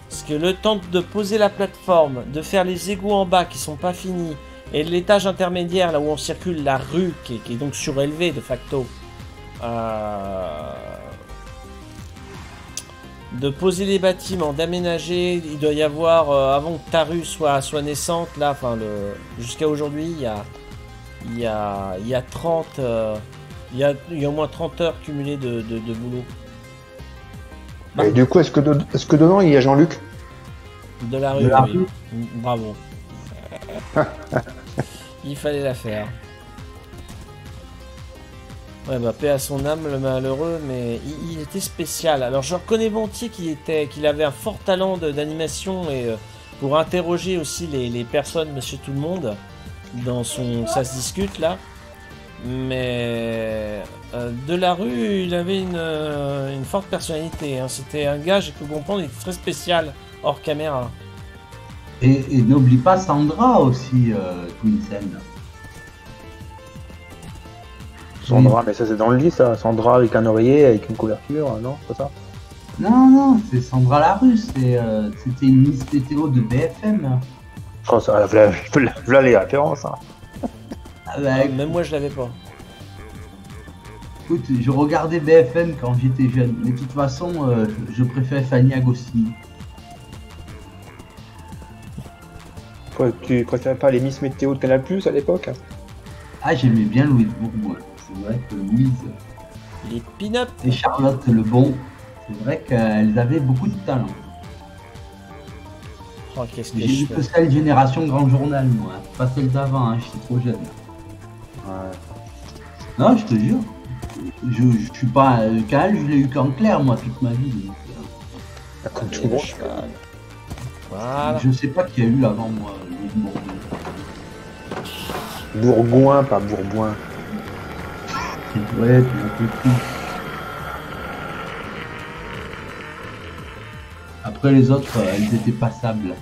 Parce que le temps de poser la plateforme, de faire les égouts en bas qui sont pas finis, et l'étage intermédiaire là où on circule la rue qui est, qui est donc surélevée de facto, euh... de poser les bâtiments, d'aménager, il doit y avoir euh, avant que ta rue soit soit naissante là, enfin le jusqu'à aujourd'hui il y a il y a il y a trente euh, il y a il y a au moins trente heures cumulées de, de, de boulot. Et du coup, est-ce que, de... est-ce que dedans il y a Jean-Luc de la rue, de la rue. Oui. Bravo. Il fallait la faire. Ouais, bah, paix à son âme, le malheureux, mais il, il était spécial. Alors, je reconnais volontiers qu'il était, qu'il avait un fort talent d'animation et euh, pour interroger aussi les, les personnes, monsieur tout le monde, dans son. Ça se discute là. Mais euh, de la rue, il avait une, euh, une forte personnalité. Hein. C'était un gars, j'ai pu comprendre, il était très spécial hors caméra. Et, et n'oublie pas Sandra aussi, euh, TuneScen. Sandra, oui. Mais ça c'est dans le lit, ça. Sandra avec un oreiller, avec une couverture, non, c'est pas ça? Non, non, c'est Sandra la rue. C'était euh, une Miss Tétéo de B F M. Oh, ça, voilà, voilà les références. Hein. Bah, même moi je l'avais pas. Écoute, je regardais B F M quand j'étais jeune, mais de toute façon, euh, je préfère Fanny Agostini. Ouais, tu préférais pas les Miss Météo de Canal Plus à l'époque? Ah, j'aimais bien Louise Bourbon, c'est vrai que Louise... Les pin-up et Charlotte Le Bon, c'est vrai qu'elles avaient beaucoup de talent. Oh, qu'est-ce que j'ai vu que celle génération Grand Journal, moi, pas celle d'avant, hein, j'étais trop jeune. Ouais. Non, je te jure. Je, je, je suis pas... Euh, Canal, je l'ai eu qu'en clair, moi, toute ma vie. Ah, comme tout le monde. Voilà. Je sais pas qui a eu avant, moi, Louis de Bourgoin. Bourgoin, pas Bourgoin. Ouais, puis un peu plus. Après, les autres, euh, elles étaient passables.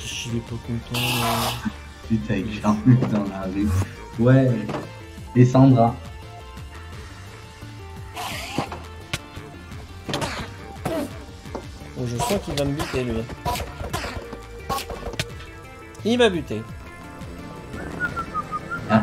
Je suis pas content, mais... Putain, avec Jean-Luc dans la rue. Ouais. Et Sandra. Oh, je sens qu'il va me buter, lui. Il m'a buté. Ah,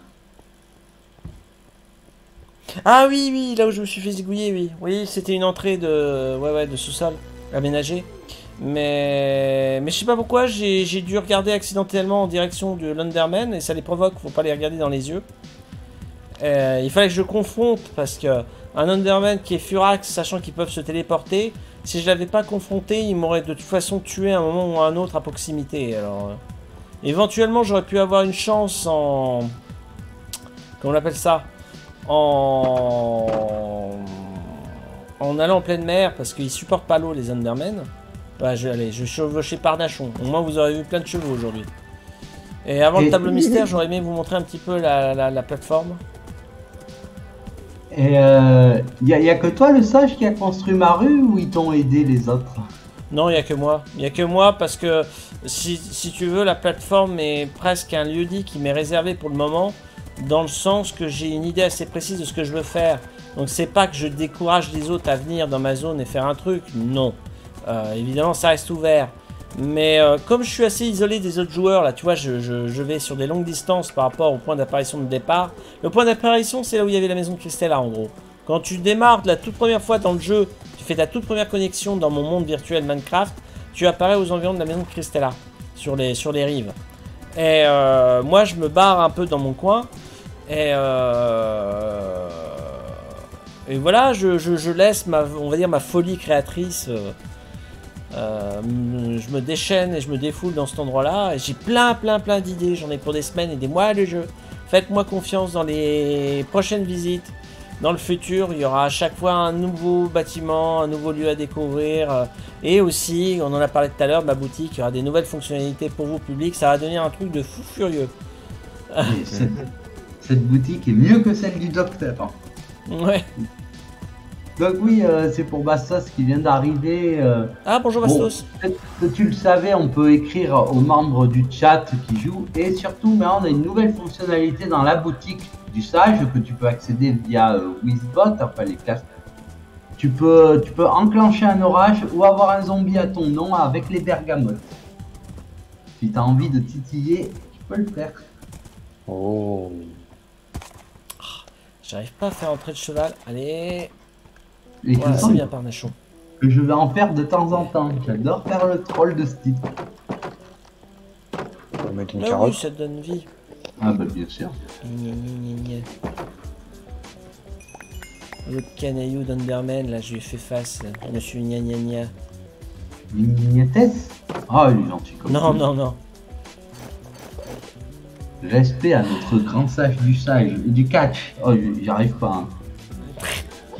Ah oui, oui, là où je me suis fait zigouiller, oui. Oui, c'était une entrée de, ouais, ouais, de sous-salle aménagée. Mais, mais je sais pas pourquoi, j'ai dû regarder accidentellement en direction de l'Underman, et ça les provoque, faut pas les regarder dans les yeux. Euh, il fallait que je confronte, parce que un Underman qui est furax, sachant qu'ils peuvent se téléporter, si je l'avais pas confronté, il m'aurait de toute façon tué à un moment ou à un autre à proximité. Alors, euh, éventuellement, j'aurais pu avoir une chance en... Comment on appelle ça? En... En allant en pleine mer, parce qu'ils supportent pas l'eau, les Undermen. Bah, je, allez, je vais chevaucher Pardachon. Au moins, vous aurez vu plein de chevaux aujourd'hui. Et avant et... le tableau mystère, j'aurais aimé vous montrer un petit peu la, la, la plateforme. Et il euh, n'y a, y a que toi, le sage, qui a construit ma rue, ou ils t'ont aidé les autres? Non, il n'y a que moi. Il n'y a que moi parce que, si, si tu veux, la plateforme est presque un lieu-dit qui m'est réservé pour le moment, dans le sens que j'ai une idée assez précise de ce que je veux faire. Donc, c'est pas que je décourage les autres à venir dans ma zone et faire un truc. Non. Euh, évidemment, ça reste ouvert, mais euh, comme je suis assez isolé des autres joueurs, là, tu vois, je, je, je vais sur des longues distances par rapport au point d'apparition de départ. Le point d'apparition, c'est là où il y avait la maison de Krystela, en gros. Quand tu démarres de la toute première fois dans le jeu, tu fais ta toute première connexion dans mon monde virtuel Minecraft, tu apparais aux environs de la maison de Krystela, sur les, sur les rives. Et euh, moi, je me barre un peu dans mon coin, et... Euh... Et voilà, je, je, je laisse, ma, on va dire, ma folie créatrice... Euh... Euh, je me déchaîne et je me défoule dans cet endroit-là. J'ai plein, plein, plein d'idées. J'en ai pour des semaines et des mois le jeu. Faites-moi confiance dans les prochaines visites. Dans le futur, il y aura à chaque fois un nouveau bâtiment, un nouveau lieu à découvrir. Et aussi, on en a parlé tout à l'heure, ma boutique, il y aura des nouvelles fonctionnalités pour vous, public. Ça va devenir un truc de fou furieux. cette, cette boutique est mieux que celle du docteur. Ouais. Donc oui, euh, c'est pour Bastos qui vient d'arriver. Euh... Ah bonjour Bastos. Bon, peut-être que tu le savais, on peut écrire aux membres du chat qui jouent. Et surtout, maintenant, on a une nouvelle fonctionnalité dans la boutique du sage que tu peux accéder via euh, Wizebot, enfin les classes. Tu peux, tu peux enclencher un orage ou avoir un zombie à ton nom avec les bergamotes. Si tu as envie de titiller, tu peux le faire. Oh. Oh j'arrive pas à faire entrer de cheval. Allez. Et voilà, c'est bien par Nachon. Je vais en faire de temps en temps. J'adore faire le troll de ce type. On va mettre une ah carotte. Oui, ça donne vie. Ah bah bien sûr. Gna, gna, gna, gna. Le canaillou d'Underman, là, je lui ai fait face. Là. Monsieur gna gna gna. Gnatesse ? Ah, il est gentil comme ça. Non, non, non. Respect à notre grand sage du sage, du catch. Oh, j'arrive pas. Hein.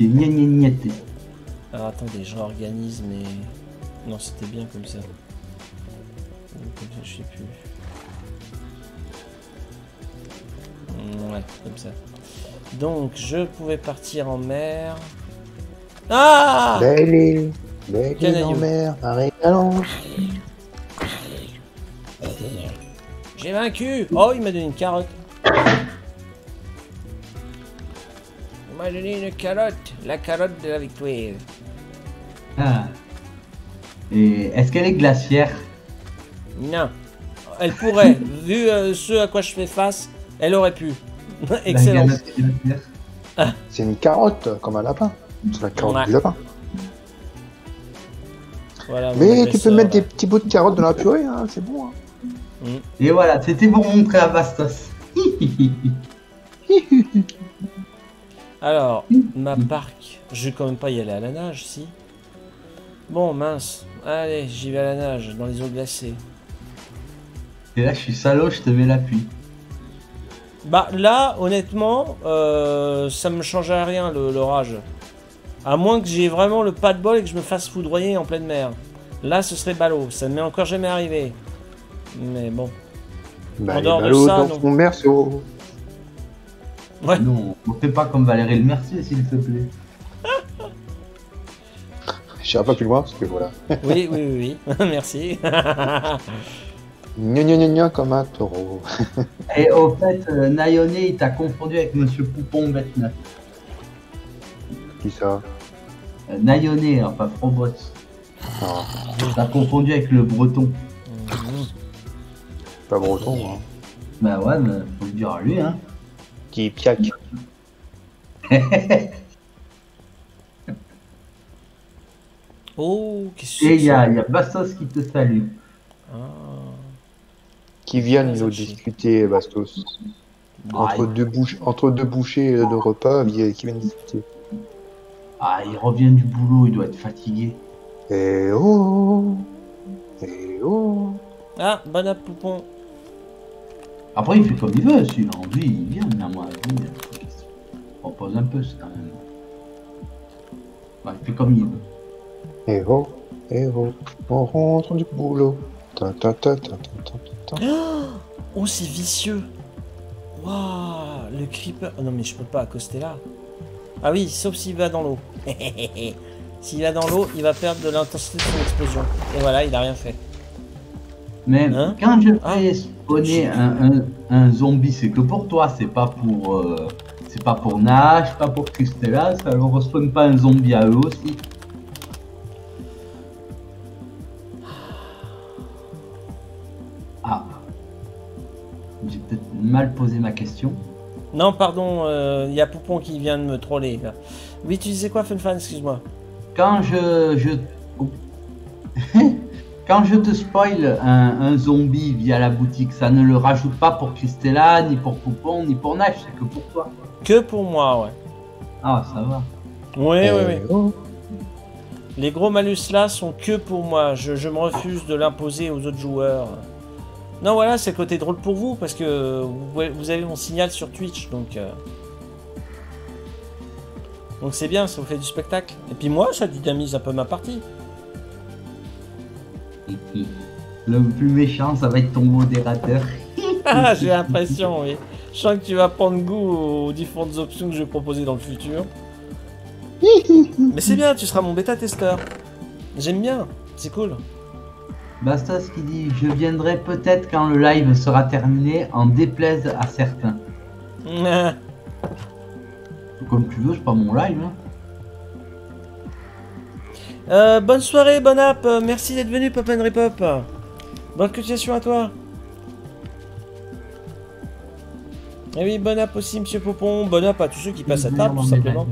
Gna gna gnaté. Alors attendez, je réorganise mais... Non, c'était bien comme ça. Comme ça, je sais plus. Ouais, comme ça. Donc, je pouvais partir en mer. Ah belle île, belle île en mer, par excellence. J'ai vaincu. Oh, il m'a donné une carotte. On m'a donné une carotte, la carotte de la victoire. Ah. Et est-ce qu'elle est glaciaire? Non. Elle pourrait. Vu euh, ce à quoi je fais face, elle aurait pu. Excellent. Ah. C'est une carotte comme un lapin. C'est la carotte ouais. du lapin. Voilà, mais tu peux mettre des petits bouts de carotte dans la purée, hein, c'est bon. Hein. Mm. Et voilà, c'était pour montrer à Bastos. Alors, ma barque, je vais quand même pas y aller à la nage, si. Bon, mince. Allez, j'y vais à la nage, dans les eaux glacées. Et là, je suis salaud, je te mets l'appui. Bah, là, honnêtement, euh, ça me change à rien, l'orage. À moins que j'ai vraiment le pas de bol et que je me fasse foudroyer en pleine mer. Là, ce serait ballot, ça ne m'est encore jamais arrivé. Mais bon. Bah, en dehors de ça, dans donc... ton berceau. Ouais. Non, on fait pas comme Valérie le Mercier, s'il te plaît. J'irai pas plus loin, parce que voilà. Oui, oui, oui, oui. Merci. Gna gna gna gna comme un taureau. Et au fait, euh, Nayoné, il t'a confondu avec Monsieur Poupon vingt-neuf. Qui ça? euh, Nayoné, enfin Frobos. Oh. Il t'a confondu avec le breton. Mmh. Pas breton, moi. Bah ouais, mais faut le dire à lui, hein. Qui piaque. Oh, qu'est-ce que c'est? Et il y, y a Bastos qui te salue. Ah. Qui vient nous discuter, Bastos. Entre, ah, deux bouch entre deux bouchées de repas, qui vient discuter. Ah, il revient du boulot, il doit être fatigué. Eh oh! Eh oh! Ah, bon app, Poupon. Après, il fait comme il veut, s'il a envie, il vient, mais à moi, il vient. Propose un peu, c'est quand même. Bah, il fait comme il veut. Eh oh, eh oh, on rentre du boulot. Ta ta ta ta ta ta ta. Oh, c'est vicieux. Waouh, le creeper. Oh, non, mais je peux pas accoster là. Ah oui, sauf s'il va dans l'eau. S'il va dans l'eau, il va perdre de l'intensité de son explosion. Et voilà, il a rien fait. Mais hein, quand je fais ah, spawner un, un, un zombie, c'est que pour toi, c'est pas pour euh, c'est pas pour Nash, pas pour Krystela, ça leur respawn pas un zombie à eux aussi. Ah, j'ai peut-être mal posé ma question. Non, pardon, il euh, y a Poupon qui vient de me troller là. Oui, tu disais quoi, Funfan? Excuse-moi. Quand je, je... Oh. Quand je te spoil un, un zombie via la boutique, ça ne le rajoute pas pour Krystela, ni pour Poupon, ni pour Nash, c'est que pour toi. Que pour moi, ouais. Ah, ça va. Oui, euh... oui, oui. Oh. Les gros malus là sont que pour moi. Je, je me refuse de l'imposer aux autres joueurs. Non, voilà, c'est le côté drôle pour vous, parce que vous avez mon signal sur Twitch, donc... Euh... Donc c'est bien, ça vous fait du spectacle. Et puis moi, ça dynamise un peu ma partie. Et puis, le plus méchant, ça va être ton modérateur. Ah, j'ai l'impression, oui. Je sens que tu vas prendre goût aux différentes options que je vais proposer dans le futur. Mais c'est bien, tu seras mon bêta-testeur. J'aime bien, c'est cool. Bastos qui dit « Je viendrai peut-être quand le live sera terminé, en déplaise à certains. Mmh. » Comme tu veux, c'est pas mon live. Hein. Euh, bonne soirée, bonne app. Merci d'être venu, Pop'n'Ripop. Bonne continuation à toi. Et oui, bonne app aussi, Monsieur Poupon. Bonne app à tous ceux qui passent à table, tout simplement.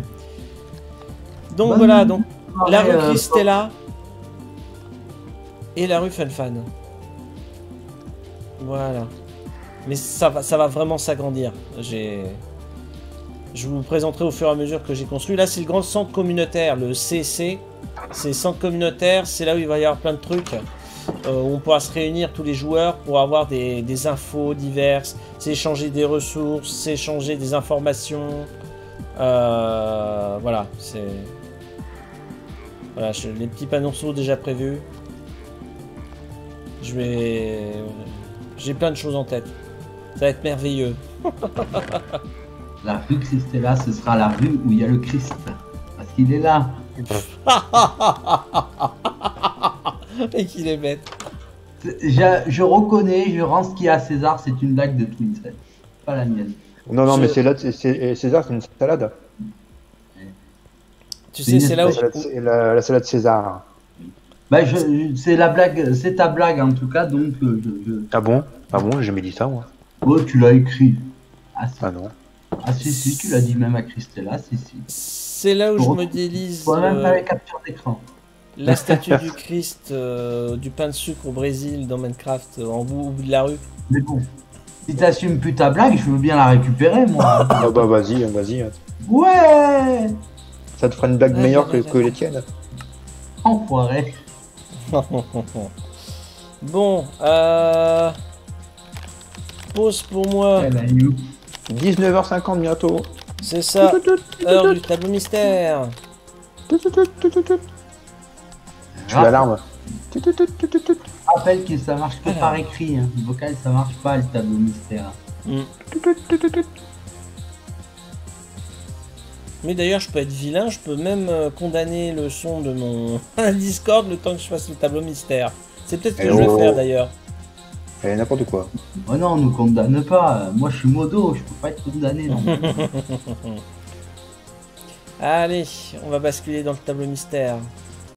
Donc bonne voilà, donc soirée, la rue euh, Krystela. Et la rue Funfan. Voilà. Mais ça va, ça va vraiment s'agrandir. J'ai... Je vous présenterai au fur et à mesure que j'ai construit. Là, c'est le grand centre communautaire, le C C. C'est centre communautaire, c'est là où il va y avoir plein de trucs. Euh, où on pourra se réunir tous les joueurs pour avoir des, des infos diverses, s'échanger des ressources, s'échanger des informations. Euh, voilà, c'est... Voilà, je, les petits panneaux sont déjà prévus. Je vais... J'ai plein de choses en tête. Ça va être merveilleux. La rue Krystela, ce sera la rue où il y a le Christ. Parce qu'il est là. Et qu'il est bête. Je, je reconnais, je rends ce qu'il y a à César, c'est une blague de TuneScen. Pas la mienne. Non, non, je... mais c'est là, c'est, César, c'est une salade. Ouais. Tu sais, c'est là où... La, la, la salade César. Bah, je, je, c'est la blague, c'est ta blague en tout cas, donc... Euh, je, je... Ah bon? Ah bon, j'ai jamais dit ça, moi. Oh, tu l'as écrit. Ah, ah non. Ah si, si, tu l'as dit même à Krystela, si, si. C'est là où je, je me délise... Moi-même, euh, la capture d'écran. La statue du Christ, euh, du pain de sucre au Brésil, dans Minecraft, euh, en bout, au bout de la rue. Mais bon, si t'assumes plus ta blague, je veux bien la récupérer, moi. Ah bah vas-y, vas-y. Ouais. Ça te fera une blague ouais, meilleure ouais, que, ouais. que les tiennes. Enfoiré. Bon, euh... Pause pour moi. Elle a eu. dix-neuf heures cinquante bientôt. C'est ça, heure du tableau mystère. Je suis l'alarme. Rappelle que ça marche que par écrit. Hein. Vocal, ça marche pas le tableau mystère. Mm. Mais d'ailleurs, je peux être vilain. Je peux même condamner le son de mon Discord le temps que je fasse le tableau mystère. C'est peut-être ce que oh. je vais faire d'ailleurs. Eh, n'importe quoi. Oh non, on nous condamne pas. Moi, je suis modo, je peux pas être condamné. Non. Allez, on va basculer dans le tableau mystère.